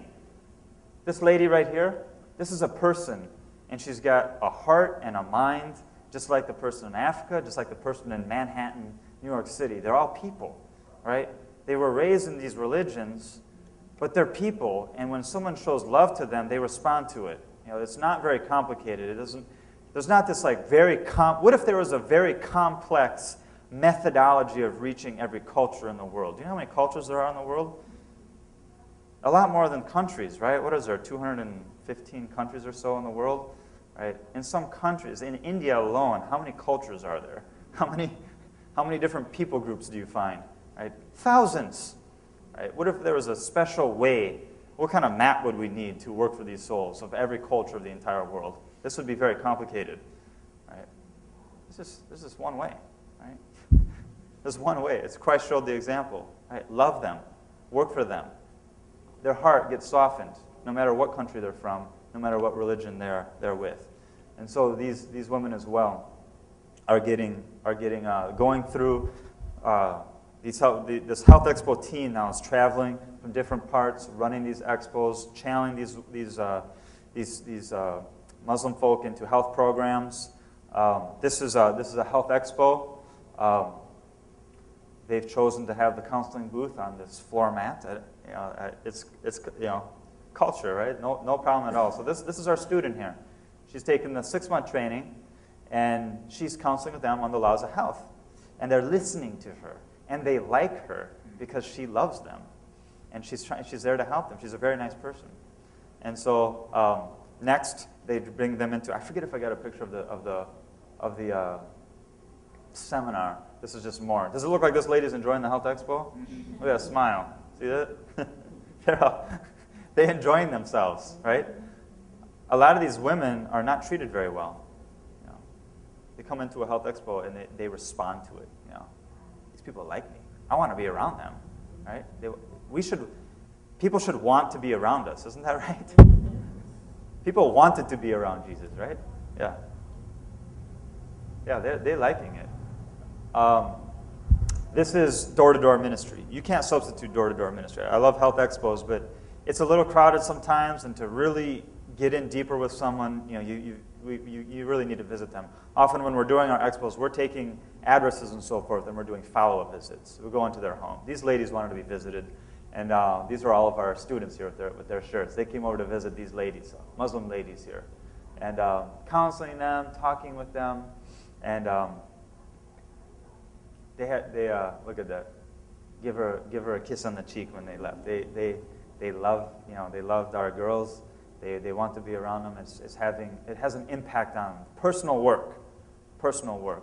This lady right here, this is a person, and she's got a heart and a mind, just like the person in Africa, just like the person in Manhattan, New York City. They're all people, right? They were raised in these religions, but they're people, and when someone shows love to them, they respond to it. You know, it's not very complicated. It doesn't, there's not this like very, com what if there was a very complex methodology of reaching every culture in the world? Do you know how many cultures there are in the world? A lot more than countries, right? What is there, two hundred fifteen countries or so in the world? Right? In some countries, in India alone, how many cultures are there? How many, how many different people groups do you find? Right? Thousands. Right? What if there was a special way? What kind of map would we need to work for these souls of every culture of the entire world? This would be very complicated. Right? It's just, there's just one way. Right? There's one way. It's Christ showed the example. Right? Love them. Work for them. Their heart gets softened, no matter what country they're from, no matter what religion they're, they're with. And so these, these women as well are getting, are getting uh, going through, uh, these health, the, this Health Expo team now is traveling from different parts, running these expos, channeling these, these, uh, these, these uh, Muslim folk into health programs. Um, this, is a, this is a health expo. Um, they've chosen to have the counseling booth on this floor mat. At, you know, it's, it's, you know, culture, right? No, no problem at all. So this, this is our student here. She's taken the six-month training, and she's counseling with them on the laws of health. And they're listening to her, and they like her because she loves them. And she's, trying, she's there to help them. She's a very nice person. And so um, next, they bring them into, I forget if I got a picture of the, of the, of the uh, seminar. This is just more. Does it look like this lady's enjoying the Health Expo? Look at that smile. See that? They're all, they're enjoying themselves, right? A lot of these women are not treated very well. You know, they come into a health expo and they, they respond to it. You know, these people like me. I want to be around them, right? They, we should, people should want to be around us, isn't that right? People wanted to be around Jesus, right? Yeah. Yeah, they're, they're liking it. Um, This is door-to-door ministry. You can't substitute door-to-door ministry. I love health expos, but it's a little crowded sometimes, and to really get in deeper with someone, you know, you, you, we, you, you really need to visit them. Often when we're doing our expos, we're taking addresses and so forth, and we're doing follow-up visits. We're going to their home. These ladies wanted to be visited, and uh, these are all of our students here with their, with their shirts. They came over to visit these ladies, Muslim ladies here, and uh, counseling them, talking with them, and... Um, They had, they uh, look at that. Give her, give her a kiss on the cheek when they left. They, they, they love, you know, they loved our girls. They, they want to be around them. It's, it's having, it has an impact on them. Personal work, personal work.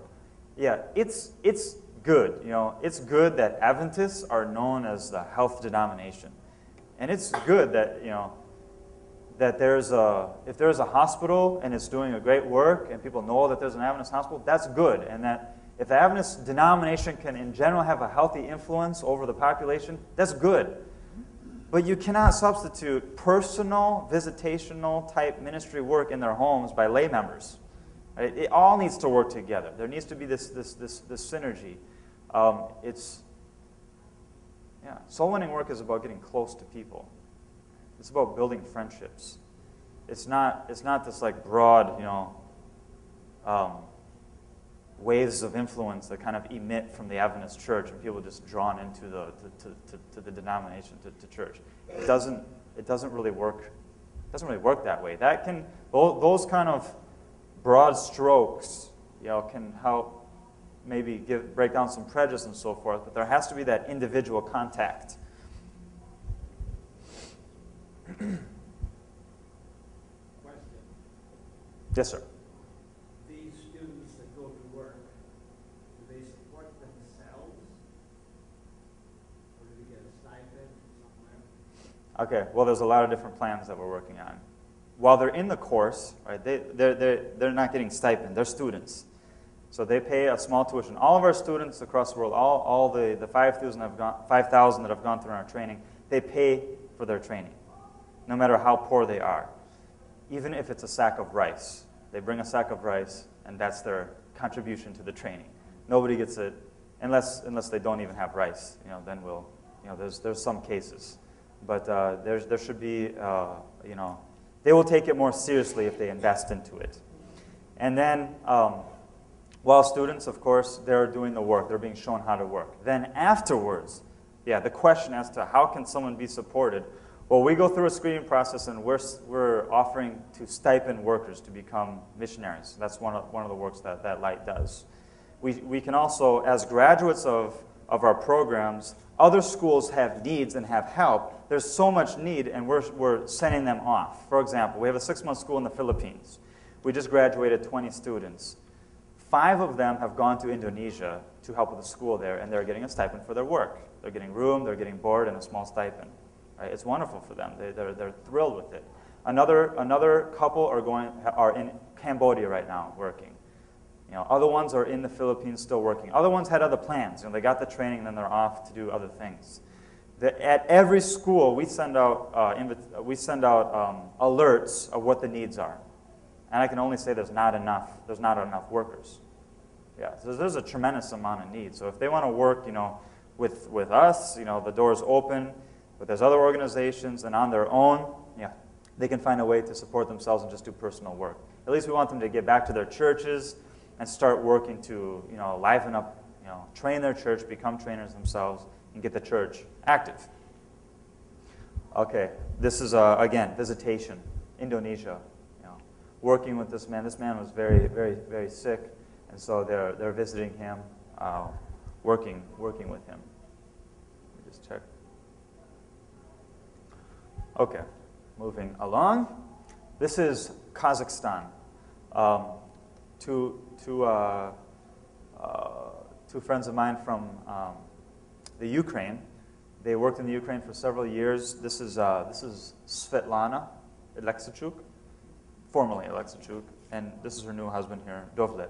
Yeah, it's, it's good. You know, it's good that Adventists are known as the health denomination, and it's good that you know, that there's a, if there's a hospital and it's doing a great work and people know that there's an Adventist hospital, that's good, and that. If the Adventist denomination can, in general, have a healthy influence over the population, that's good. But you cannot substitute personal, visitational-type ministry work in their homes by lay members. Right? It all needs to work together. There needs to be this, this, this, this synergy. Um, it's, yeah, soul-winning work is about getting close to people. It's about building friendships. It's not, it's not this, like, broad, you know... Um, waves of influence that kind of emit from the Adventist church and people just drawn into the, to, to, to the denomination, to, to church. It doesn't, it doesn't really work, it doesn't really work that way. That can, those kind of broad strokes, you know, can help maybe give, break down some prejudice and so forth, but there has to be that individual contact. Question. Yes, sir. Okay, well, there's a lot of different plans that we're working on. while they're in the course, right, they, they're, they're, they're not getting stipend. They're students. So they pay a small tuition. All of our students across the world, all, all the, the five thousand that have gone through our training, they pay for their training, no matter how poor they are. Even if it's a sack of rice. They bring a sack of rice, and that's their contribution to the training. Nobody gets it, unless, unless they don't even have rice. You know, then we'll, you know, there's, there's some cases. But uh, there's, there should be, uh, you know, they will take it more seriously if they invest into it. And then, um, while students, of course, they're doing the work. They're being shown how to work. Then afterwards, yeah, the question as to how can someone be supported? Well, we go through a screening process, and we're, we're offering to stipend workers to become missionaries. That's one of, one of the works that, that Light does. We, we can also, as graduates of, of our programs, other schools have needs and have help. There's so much need, and we're, we're sending them off. For example, we have a six-month school in the Philippines. We just graduated twenty students. Five of them have gone to Indonesia to help with the school there, and they're getting a stipend for their work. They're getting room, they're getting board, and a small stipend. Right? It's wonderful for them. They, they're, they're thrilled with it. Another, another couple are, going, are in Cambodia right now working. You know, other ones are in the Philippines still working. Other ones had other plans. You know, they got the training, and then they're off to do other things. The, at every school, we send out, uh, we send out um, alerts of what the needs are. And I can only say there's not enough. There's not enough workers. Yeah, so there's a tremendous amount of need. So if they want to work, you know, with with us, you know, the door's open. But there's other organizations, and on their own, yeah, they can find a way to support themselves and just do personal work. At least we want them to get back to their churches and start working to, you know, liven up, you know, train their church, become trainers themselves, and get the church active. Okay, this is uh, again visitation, Indonesia. Working with this man. This man was very, very, very sick, and so they're, they're visiting him, uh, working, working with him. Let me just check. Okay, moving along. This is Kazakhstan. Um, two, two, uh, uh, two friends of mine from um, the Ukraine. They worked in the Ukraine for several years. This is, uh, this is Svetlana Aleksichuk. Formerly Aleksichuk, and this is her new husband here, Dovlet.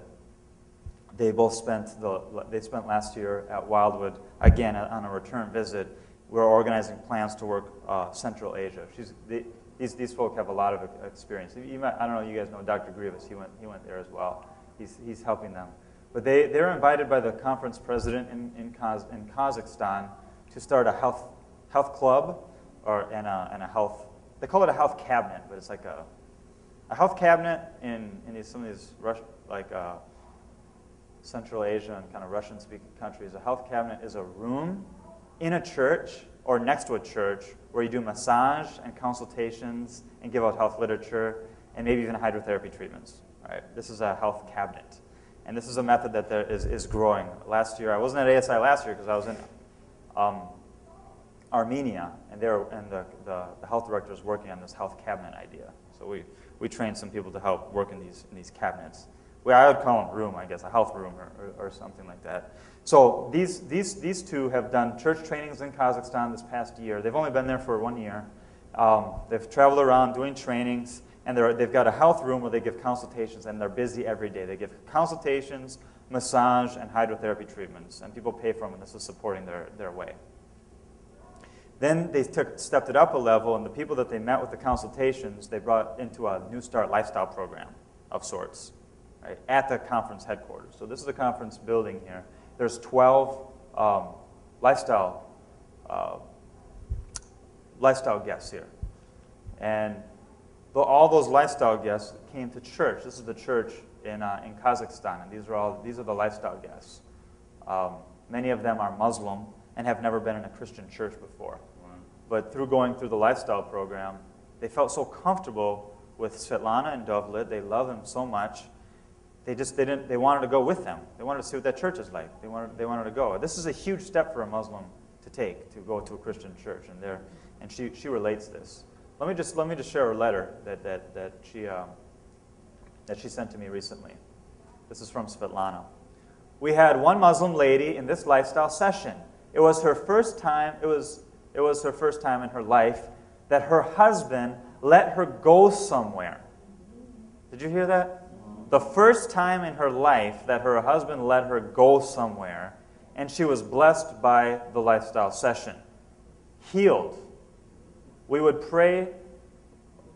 They both spent the they spent last year at Wildwood again on a return visit. We're organizing plans to work uh, Central Asia. She's, they, these these folk have a lot of experience. You might, I don't know. You guys know Doctor Grievous. He went he went there as well. He's he's helping them. But they they're invited by the conference president in in, Kaz, in Kazakhstan to start a health health club or and a and a health they call it a health cabinet, but it's like a A health cabinet in, in these, some of these Russian, like uh, Central Asia and kind of Russian-speaking countries, a health cabinet is a room in a church or next to a church where you do massage and consultations and give out health literature and maybe even hydrotherapy treatments. Right? This is a health cabinet. And this is a method that there is, is growing. Last year, I wasn't at A S I last year because I was in um, Armenia, and, there, and the, the, the health director is working on this health cabinet idea. So we... We train some people to help work in these, in these cabinets. Well, I would call them room, I guess, a health room or, or, or something like that. So these, these, these two have done church trainings in Kazakhstan this past year. They've only been there for one year. Um, they've traveled around doing trainings, and they've got a health room where they give consultations, and they're busy every day. They give consultations, massage, and hydrotherapy treatments, and people pay for them, and this is supporting their, their way. Then they took, stepped it up a level, and the people that they met with the consultations, they brought into a New Start lifestyle program of sorts, right, at the conference headquarters. So this is the conference building here. There's twelve um, lifestyle, uh, lifestyle guests here. And the, all those lifestyle guests came to church. This is the church in, uh, in Kazakhstan, and these are, all, these are the lifestyle guests. Um, many of them are Muslim and have never been in a Christian church before. But through going through the lifestyle program, they felt so comfortable with Svetlana and Dovlet. They love them so much. They just they didn't. They wanted to go with them. They wanted to see what that church is like. They wanted they wanted to go. This is a huge step for a Muslim to take to go to a Christian church. And there, and she she relates this. Let me just let me just share a letter that that that she um, that she sent to me recently. This is from Svetlana. We had one Muslim lady in this lifestyle session. It was her first time. It was. It was her first time in her life that her husband let her go somewhere. Did you hear that? The first time in her life that her husband let her go somewhere, and she was blessed by the lifestyle session. Healed. We would pray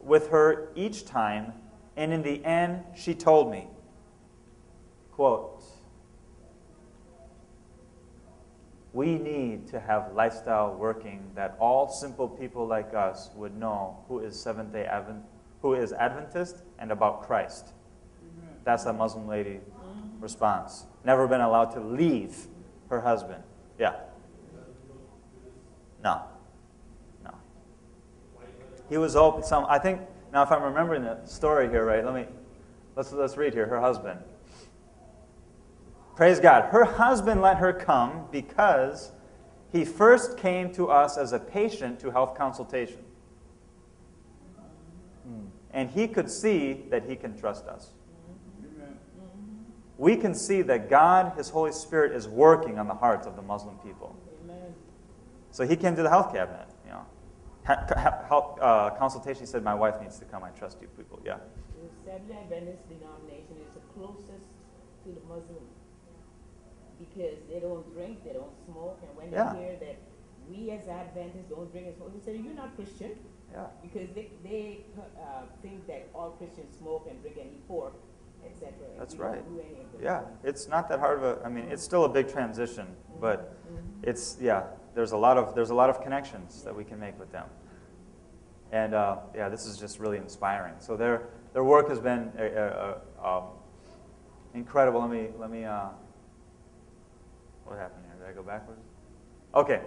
with her each time, and in the end, she told me, quote, "We need to have lifestyle working that all simple people like us would know who is Seventh-day Adventist, who is Adventist and about Christ." That's a Muslim lady response. Never been allowed to leave her husband. Yeah. No. No. He was open. Some. I think now, if I'm remembering the story here right, let me let's let's read here. Her husband. Praise God. Her husband let her come because he first came to us as a patient to health consultation, and he could see that he can trust us. We can see that God, His Holy Spirit, is working on the hearts of the Muslim people. Amen. So he came to the health cabinet, you know, health uh, consultation. He said, "My wife needs to come. I trust you, people." Yeah. The Seventh-day Adventist denomination is the closest to the Muslim because they don't drink, they don't smoke, and when they yeah. hear that we as Adventists don't drink and smoke, they say, "You're not Christian." Yeah. Because they they uh, think that all Christians smoke and drink and eat pork. That's right. Yeah, it's not that hard of a, I mean, it's still a big transition, but it's, yeah, there's a lot of, there's a lot of connections that we can make with them. And, uh, yeah, this is just really inspiring. So their, their work has been uh, uh, um, incredible. Let me, let me, uh, what happened here? Did I go backwards? Okay.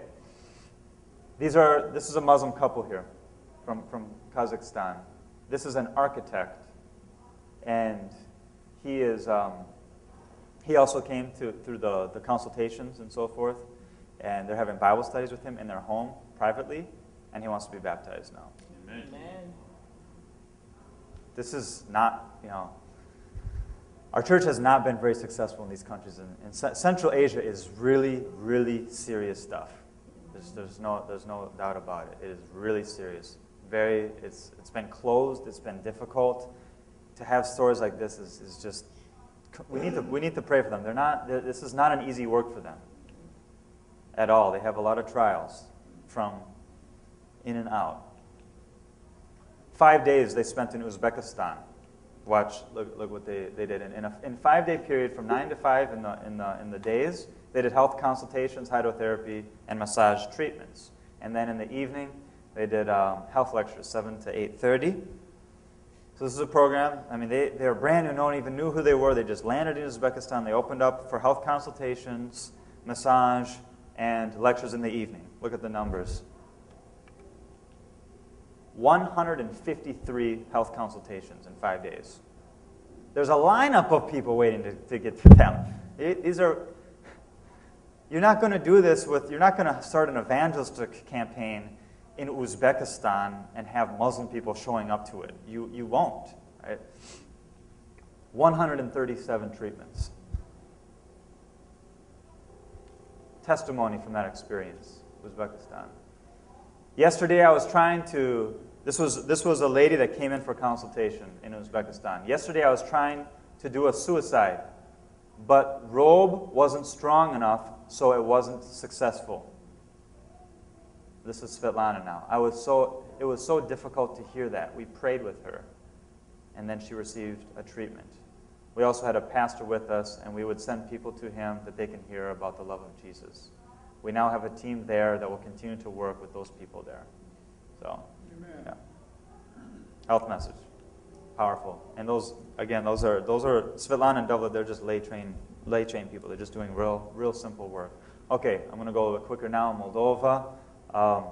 These are, this is a Muslim couple here from, from Kazakhstan. This is an architect, and he is. Um, he also came to, through the, the consultations and so forth, and they're having Bible studies with him in their home privately, and he wants to be baptized now. Amen. Amen. This is not, you know, our church has not been very successful in these countries, and, and C Central Asia is really, really serious stuff. There's, there's no, there's no doubt about it. It is really serious. Very, it's, it's been closed. It's been difficult. To have stories like this is, is just, we need, to, we need to pray for them. They're not, they're, this is not an easy work for them at all. They have a lot of trials from in and out. Five days they spent in Uzbekistan. Watch, look, look what they, they did. In, in a in five-day period from nine to five in the, in, the, in the days, they did health consultations, hydrotherapy, and massage treatments. And then in the evening, they did um, health lectures, seven to eight thirty. So this is a program, I mean, they, they were brand new, no one even knew who they were. They just landed in Uzbekistan. They opened up for health consultations, massage, and lectures in the evening. Look at the numbers. one hundred fifty-three health consultations in five days. There's a lineup of people waiting to, to get to them. It, these are, you're not going to do this with, you're not going to start an evangelistic campaign in Uzbekistan and have Muslim people showing up to it. You, you won't. Right? one hundred thirty-seven treatments. Testimony from that experience, Uzbekistan. Yesterday I was trying to, this was, this was a lady that came in for consultation in Uzbekistan. Yesterday I was trying to do a suicide, but robe wasn't strong enough, so it wasn't successful. This is Svetlana now. I was so, it was so difficult to hear that. We prayed with her, and then she received a treatment. We also had a pastor with us, and we would send people to him that they can hear about the love of Jesus. We now have a team there that will continue to work with those people there. So, yeah. Health message. Powerful. And those, again, those are, those are Svetlana and Dovlet, they're just lay train, lay train people. They're just doing real, real simple work. Okay, I'm going to go a little bit quicker now. Moldova. Um,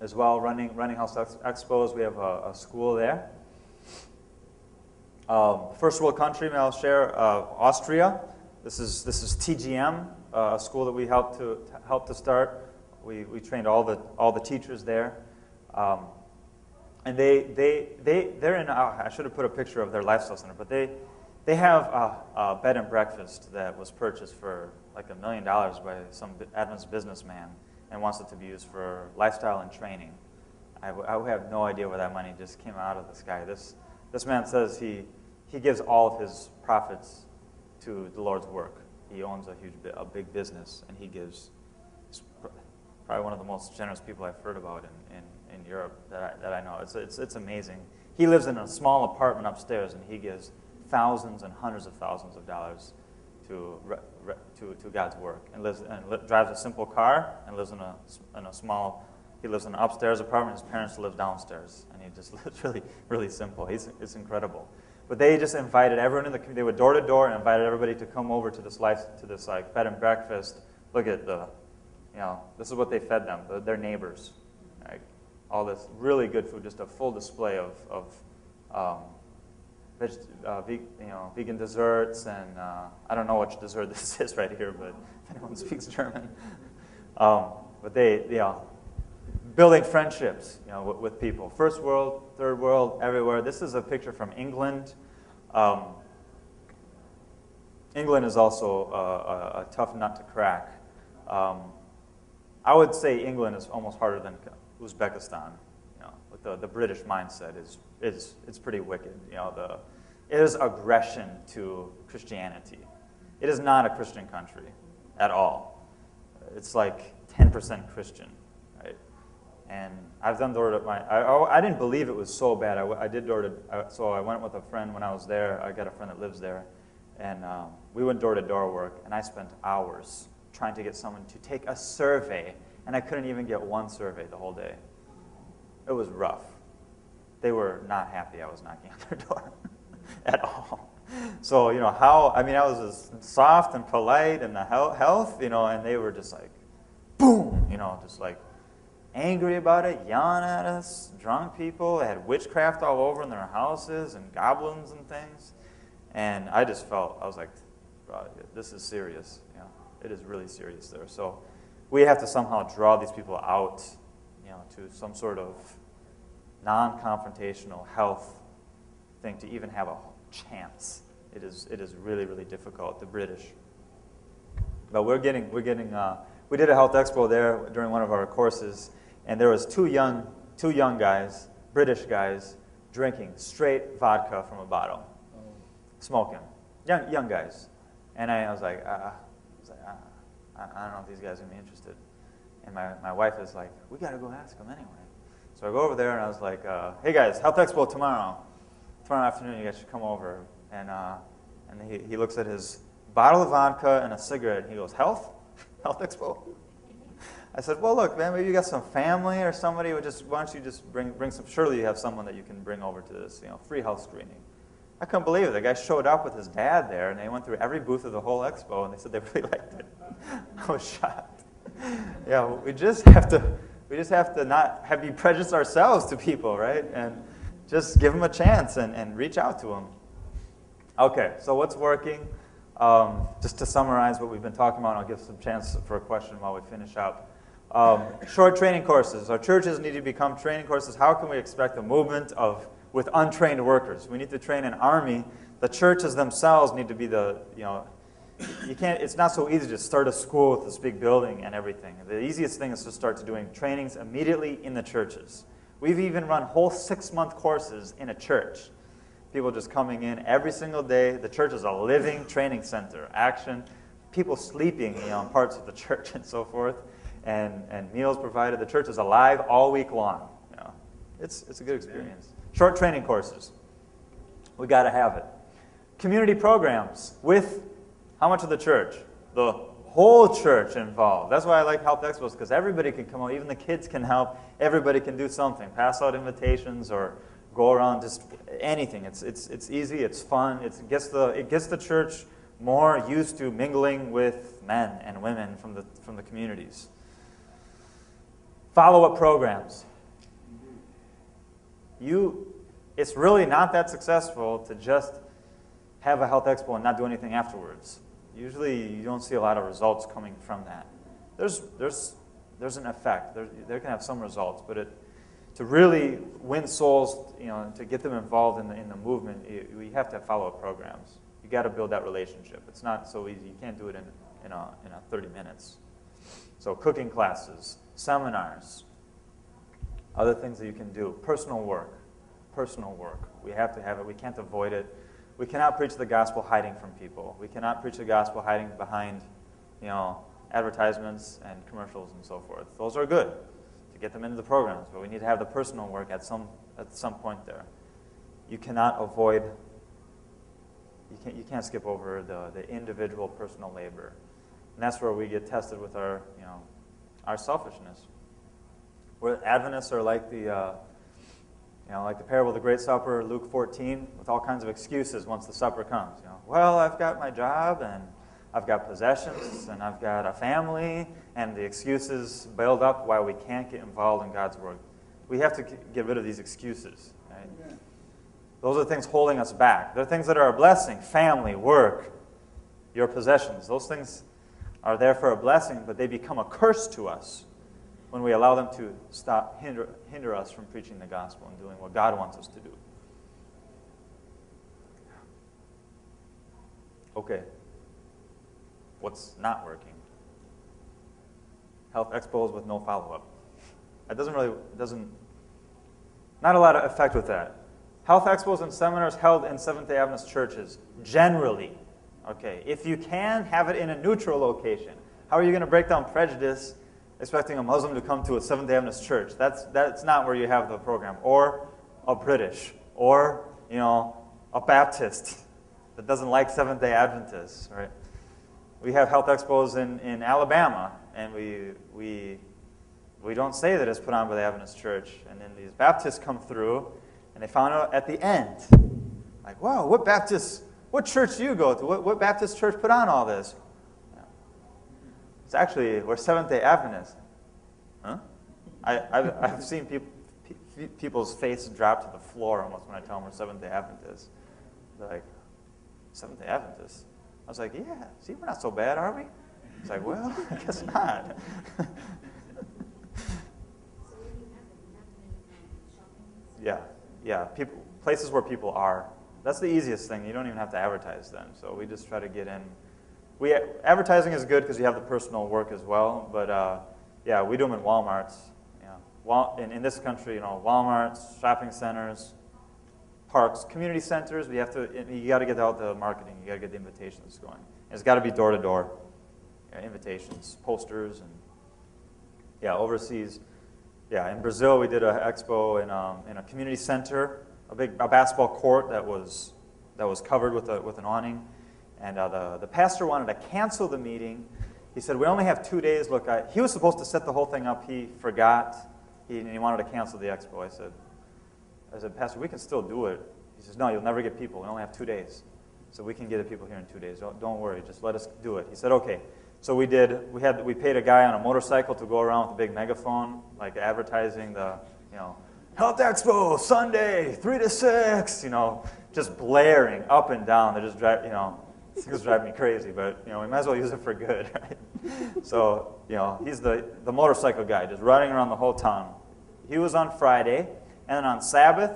as well, running running health expos. We have a, a school there. Um, first world country, I'll share uh, Austria. This is this is T G M, uh, a school that we helped to, to help to start. We we trained all the all the teachers there, um, and they they they they're in. Uh, I should have put a picture of their lifestyle center, but they they have a, a bed and breakfast that was purchased for like a million dollars by some Adventist businessman. And wants it to be used for lifestyle and training. I, w I have no idea where that money just came out of the sky. This, this man says he, he gives all of his profits to the Lord's work. He owns a huge, a big business, and he gives. He's probably one of the most generous people I've heard about in, in, in Europe that I, that I know. It's, it's, it's amazing. He lives in a small apartment upstairs, and he gives thousands and hundreds of thousands of dollars to, to, to God's work, and lives and li drives a simple car, and lives in a, in a small. He lives in an upstairs apartment. His parents live downstairs, and he just lives really, really simple. He's, it's incredible. But they just invited everyone in the community. They went door to door and invited everybody to come over to this life, to this like bed and breakfast. Look at the, you know, this is what they fed them, the, their neighbors, like all this really good food, just a full display of, of um, veg, uh, ve you know, vegan desserts and uh, I don't know which dessert this is right here, but if anyone speaks German, um, but they, you know, building friendships, you know, with, with people. First world, third world, everywhere. This is a picture from England. Um, England is also a, a, a tough nut to crack. Um, I would say England is almost harder than Uzbekistan. You know, with the, the British mindset is is it's pretty wicked. You know, the it is aggression to Christianity. It is not a Christian country at all. It's like ten percent Christian. And I've done door to my, I, I, I didn't believe it was so bad. I, I did door to, I, so I went with a friend when I was there. I got a friend that lives there. And um, we went door to door work. And I spent hours trying to get someone to take a survey. And I couldn't even get one survey the whole day. It was rough. They were not happy I was knocking on their door at all. So, you know, how, I mean, I was just soft and polite and the health, you know, and they were just like, boom, you know, just like, angry about it, yelling at us, drunk people. They had witchcraft all over in their houses and goblins and things. And I just felt, I was like, this is serious. You know, it is really serious there. So we have to somehow draw these people out, you know, to some sort of non-confrontational health thing to even have a chance. It is, it is really, really difficult, the British. But we're getting, we're getting, uh, we did a health expo there during one of our courses. And there was two young, two young guys, British guys, drinking straight vodka from a bottle, oh. smoking, young, young guys. And I was like, uh, I, was like uh, I don't know if these guys are going to be interested. And my, my wife is like, we got to go ask them anyway. So I go over there and I was like, uh, hey guys, health expo tomorrow. Tomorrow afternoon you guys should come over. And, uh, and he, he looks at his bottle of vodka and a cigarette and he goes, health? Health expo? I said, well, look, man, maybe you got some family or somebody. Would just, why don't you just bring, bring some, surely you have someone that you can bring over to this, you know, free health screening. I couldn't believe it. The guy showed up with his dad there, and they went through every booth of the whole expo, and they said they really liked it. I was shocked. Yeah, we just have to, we just have to not have be prejudiced ourselves to people, right? And just give them a chance and, and reach out to them. Okay, so what's working? Um, just to summarize what we've been talking about, and I'll give some chance for a question while we finish up. Um, short training courses. Our churches need to become training courses. How can we expect a movement of with untrained workers? We need to train an army. The churches themselves need to be the, you know, you can't, it's not so easy to start a school with this big building and everything. The easiest thing is to start doing trainings immediately in the churches. We've even run whole six-month courses in a church. People just coming in every single day. The church is a living training center. Action, people sleeping, you know, in parts of the church and so forth, and, and meals provided. The church is alive all week long. You know, it's, it's a good experience. Short training courses. We got to have it. Community programs with how much of the church? The whole church involved. That's why I like Health Expos, because everybody can come out. Even the kids can help. Everybody can do something. Pass out invitations or go around, just anything. It's, it's, it's easy, it's fun, it's, it, gets the, it gets the church more used to mingling with men and women from the, from the communities. Follow-up programs. You, it's really not that successful to just have a health expo and not do anything afterwards. Usually you don't see a lot of results coming from that. There's, there's, there's an effect. There, there can have some results, but it, to really win souls, you know, to get them involved in the, in the movement, we have to follow up programs. You got to build that relationship. It's not so easy. You can't do it in, in, a, in a thirty minutes. So cooking classes, seminars, Other things that you can do, personal work, personal work. We have to have it. We can't avoid it. We cannot preach the gospel hiding from people. We cannot preach the gospel hiding behind, you know, advertisements and commercials and so forth. Those are good to get them into the programs, but we need to have the personal work at some at some point there. You cannot avoid. You can't you can't skip over the the individual personal labor, and that's where we get tested with our you know our selfishness. Where Adventists are like the, uh, you know, like the parable of the Great Supper, Luke fourteen, with all kinds of excuses once the supper comes. You know, well, I've got my job, and I've got possessions, and I've got a family, and the excuses build up why we can't get involved in God's work. We have to get rid of these excuses. Right? Yeah. Those are the things holding us back. They're things that are a blessing: family, work, your possessions. Those things are there for a blessing, but they become a curse to us when we allow them to stop, hinder, hinder us from preaching the gospel and doing what God wants us to do. Okay. What's not working? Health expos with no follow-up. That doesn't really, it doesn't, not a lot of effect with that. Health expos and seminars held in Seventh-day Adventist churches, generally. Okay, if you can, have it in a neutral location. How are you going to break down prejudice expecting a Muslim to come to a Seventh-day Adventist church? That's, that's not where you have the program. Or a British, or, you know, a Baptist that doesn't like Seventh-day Adventists, right? We have health expos in, in Alabama, and we, we, we don't say that it's put on by the Adventist church. And then these Baptists come through, and they found out at the end, like, wow, what Baptist, what church do you go to? What, what Baptist church put on all this? It's actually, we're Seventh-day Adventists. Huh? I, I've, I've seen people, pe people's faces drop to the floor almost when I tell them we're Seventh-day Adventists. They're like, Seventh-day Adventists? I was like, yeah, see, we're not so bad, are we? It's like, well, I guess not. yeah, yeah, people, places where people are. That's the easiest thing. You don't even have to advertise them. So we just try to get in. We, advertising is good because you have the personal work as well, but uh, yeah, we do them in Walmarts. You know. Wal in, in this country, you know, Walmarts, shopping centers, parks, community centers. We have to. You got to get out the marketing. You got to get the invitations going. And it's got to be door to door, you know, invitations, posters, and yeah, overseas. Yeah, in Brazil we did an expo in um, in a community center, a big a basketball court that was that was covered with a with an awning. And uh, the, the pastor wanted to cancel the meeting. He said, we only have two days. Look, I, he was supposed to set the whole thing up. He forgot. He, and he wanted to cancel the expo. I said, I said, Pastor, we can still do it. He says, no, you'll never get people. We only have two days. So we can get the people here in two days. Don't, don't worry. Just let us do it. He said, okay. So we did. We, had, we paid a guy on a motorcycle to go around with a big megaphone, like advertising the, you know, Health Expo, Sunday, three to six, you know, just blaring up and down. They're just, you know. It's driving me crazy, but you know, we might as well use it for good, right? So, you know, he's the, the motorcycle guy, just running around the whole town. He was on Friday, and then on Sabbath,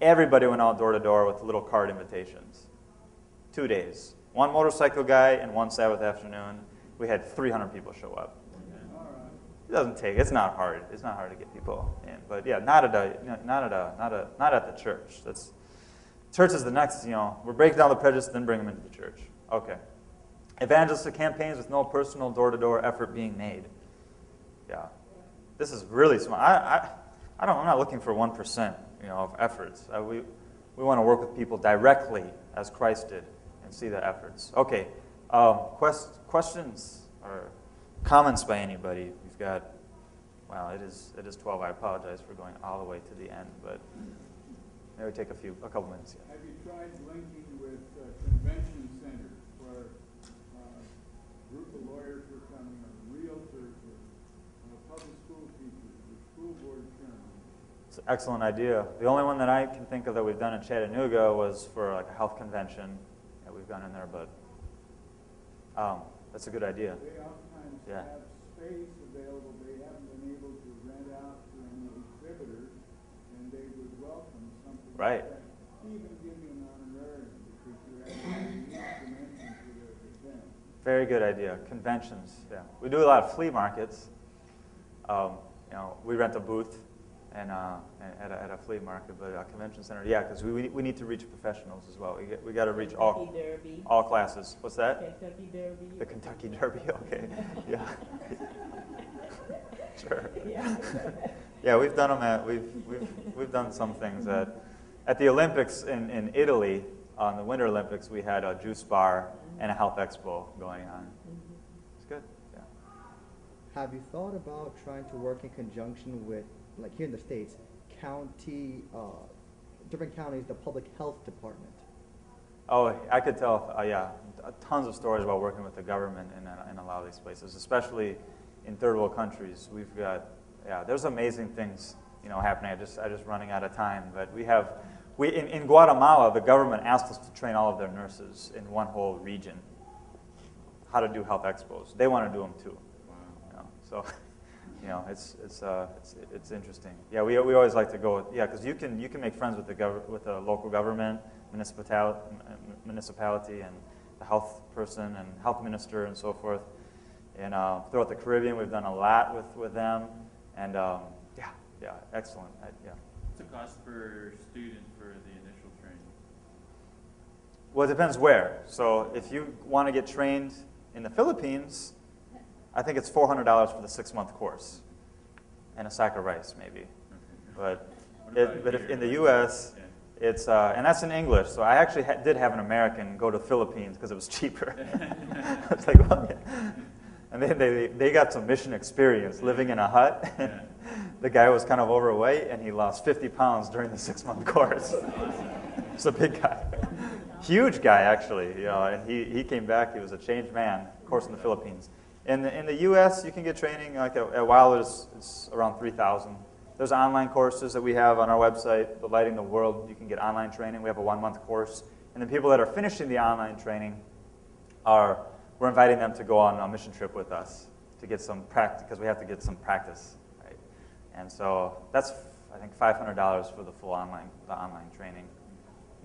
everybody went out door to door with little card invitations. Two days. One motorcycle guy and one Sabbath afternoon. We had three hundred people show up. It doesn't take, it's not hard. It's not hard to get people in. But yeah, not at a, not at a, not a, not at the church. That's, church is the next, you know, we're breaking down the prejudice, then bring them into the church. Okay. Evangelistic campaigns with no personal door-to-door effort being made. Yeah. This is really small. I, I, I don't, I'm not looking for one percent, you know, of efforts. I, we, we want to work with people directly as Christ did and see the efforts. Okay. Um, quest, questions or comments by anybody? We've got, wow, it is, it is twelve. I apologize for going all the way to the end, but maybe take a few, a couple minutes. Yeah. Have you tried linking with uh, convention centers? Group of lawyers were coming, a realtor, a public school teachers, a school board chairman. It's an excellent idea. The only one that I can think of that we've done in Chattanooga was for like a health convention that yeah, we've gone in there, but um, that's a good idea. They oftentimes yeah. have space available. They haven't been able to rent out to any exhibitors, and they would welcome something right. like that. Even give you an honorarium because you have a unique dimension to their event. Very good idea. Conventions, yeah. We do a lot of flea markets. Um, you know, we rent a booth and uh, at, a, at a flea market, but a convention center, yeah, because we, we need to reach professionals as well. We get, we got to reach all Derby. all classes. What's that? Kentucky Derby. The Kentucky Derby. Okay, yeah, sure. Yeah. Yeah, we've done them at we've we've we've done some things at at the Olympics in in Italy on the Winter Olympics. We had a juice bar and a health expo going on. It's good. Yeah. Have you thought about trying to work in conjunction with, like here in the States, county, uh, different counties, the public health department? Oh, I could tell, uh, yeah, tons of stories about working with the government in, in a lot of these places, especially in third world countries. We've got, yeah, there's amazing things, you know, happening. I just, I just running out of time, but we have, we, in, in Guatemala, the government asked us to train all of their nurses in one whole region how to do health expos. They want to do them too. Wow. You know, so. You know, it's it's uh it's it's interesting. Yeah, we we always like to go. With, yeah, because you can you can make friends with the gov with the local government, municipality, municipality, and the health person and health minister and so forth. And uh, throughout the Caribbean, we've done a lot with with them. And um, yeah, yeah, excellent. I, yeah. What's the cost per student for the initial training? Well, it depends where. So if you want to get trained in the Philippines, I think it's four hundred dollars for the six-month course, and a sack of rice maybe. But, it, but if in the U S, it's uh, and that's in English. So I actually ha did have an American go to the Philippines because it was cheaper. I was like, well, yeah. And then they they got some mission experience living in a hut. The guy was kind of overweight, and he lost fifty pounds during the six-month course. It's a big guy, huge guy actually. You know, and he he came back. He was a changed man. Of course, in the Philippines. In the, in the U S, you can get training, like at, at Wildwood, it's, it's around three thousand. There's online courses that we have on our website, the Lighting the World. You can get online training. We have a one-month course. And the people that are finishing the online training, are we're inviting them to go on a mission trip with us to get some practice, because we have to get some practice. Right? And so that's, I think, five hundred dollars for the full online, the online training.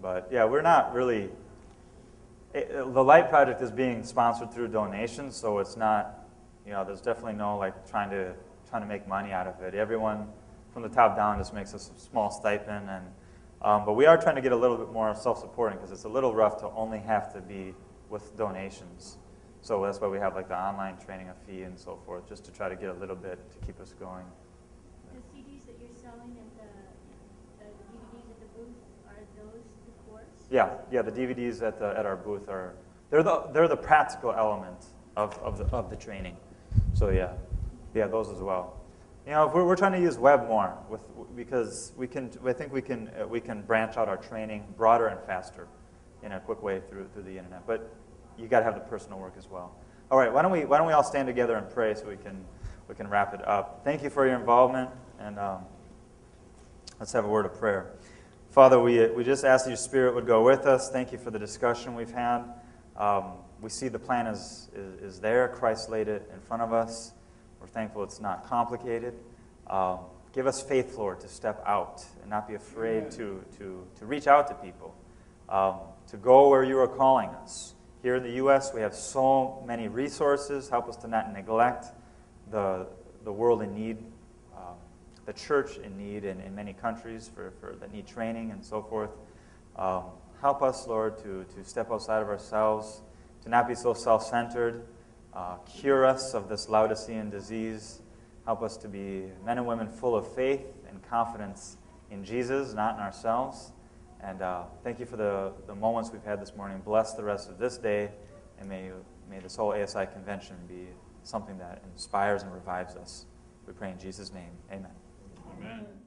But yeah, we're not really... It, the Light project is being sponsored through donations, so it's not, you know, there's definitely no like trying to trying to make money out of it. Everyone from the top down just makes a small stipend, and um, but we are trying to get a little bit more self-supporting because it's a little rough to only have to be with donations. So that's why we have like the online training, a fee, and so forth, just to try to get a little bit to keep us going. The C Ds that you're selling and the, the D V Ds at the booth, are those the course? Yeah, yeah. The D V Ds at the at our booth are they're the they're the practical element of of the of the training. So yeah, yeah, those as well. You know, if we're we're trying to use web more with because we can I think we can uh, we can branch out our training broader and faster, in a quick way through through the internet. But you got to have the personal work as well. All right, why don't we why don't we all stand together and pray so we can we can wrap it up. Thank you for your involvement, and um, let's have a word of prayer. Father, we, we just ask that your Spirit would go with us. Thank you for the discussion we've had. Um, we see the plan is, is, is there. Christ laid it in front of us. We're thankful it's not complicated. Um, give us faith, Lord, to step out and not be afraid to, to, to reach out to people, um, to go where you are calling us. Here in the U S, we have so many resources. Help us to not neglect the, the world in need, the church in need in, in many countries for, for that need training and so forth. Um, help us, Lord, to, to step outside of ourselves, to not be so self-centered. Uh, cure us of this Laodicean disease. Help us to be men and women full of faith and confidence in Jesus, not in ourselves. And uh, thank you for the, the moments we've had this morning. Bless the rest of this day, and may, you, may this whole A S I convention be something that inspires and revives us. We pray in Jesus' name. Amen. Amen.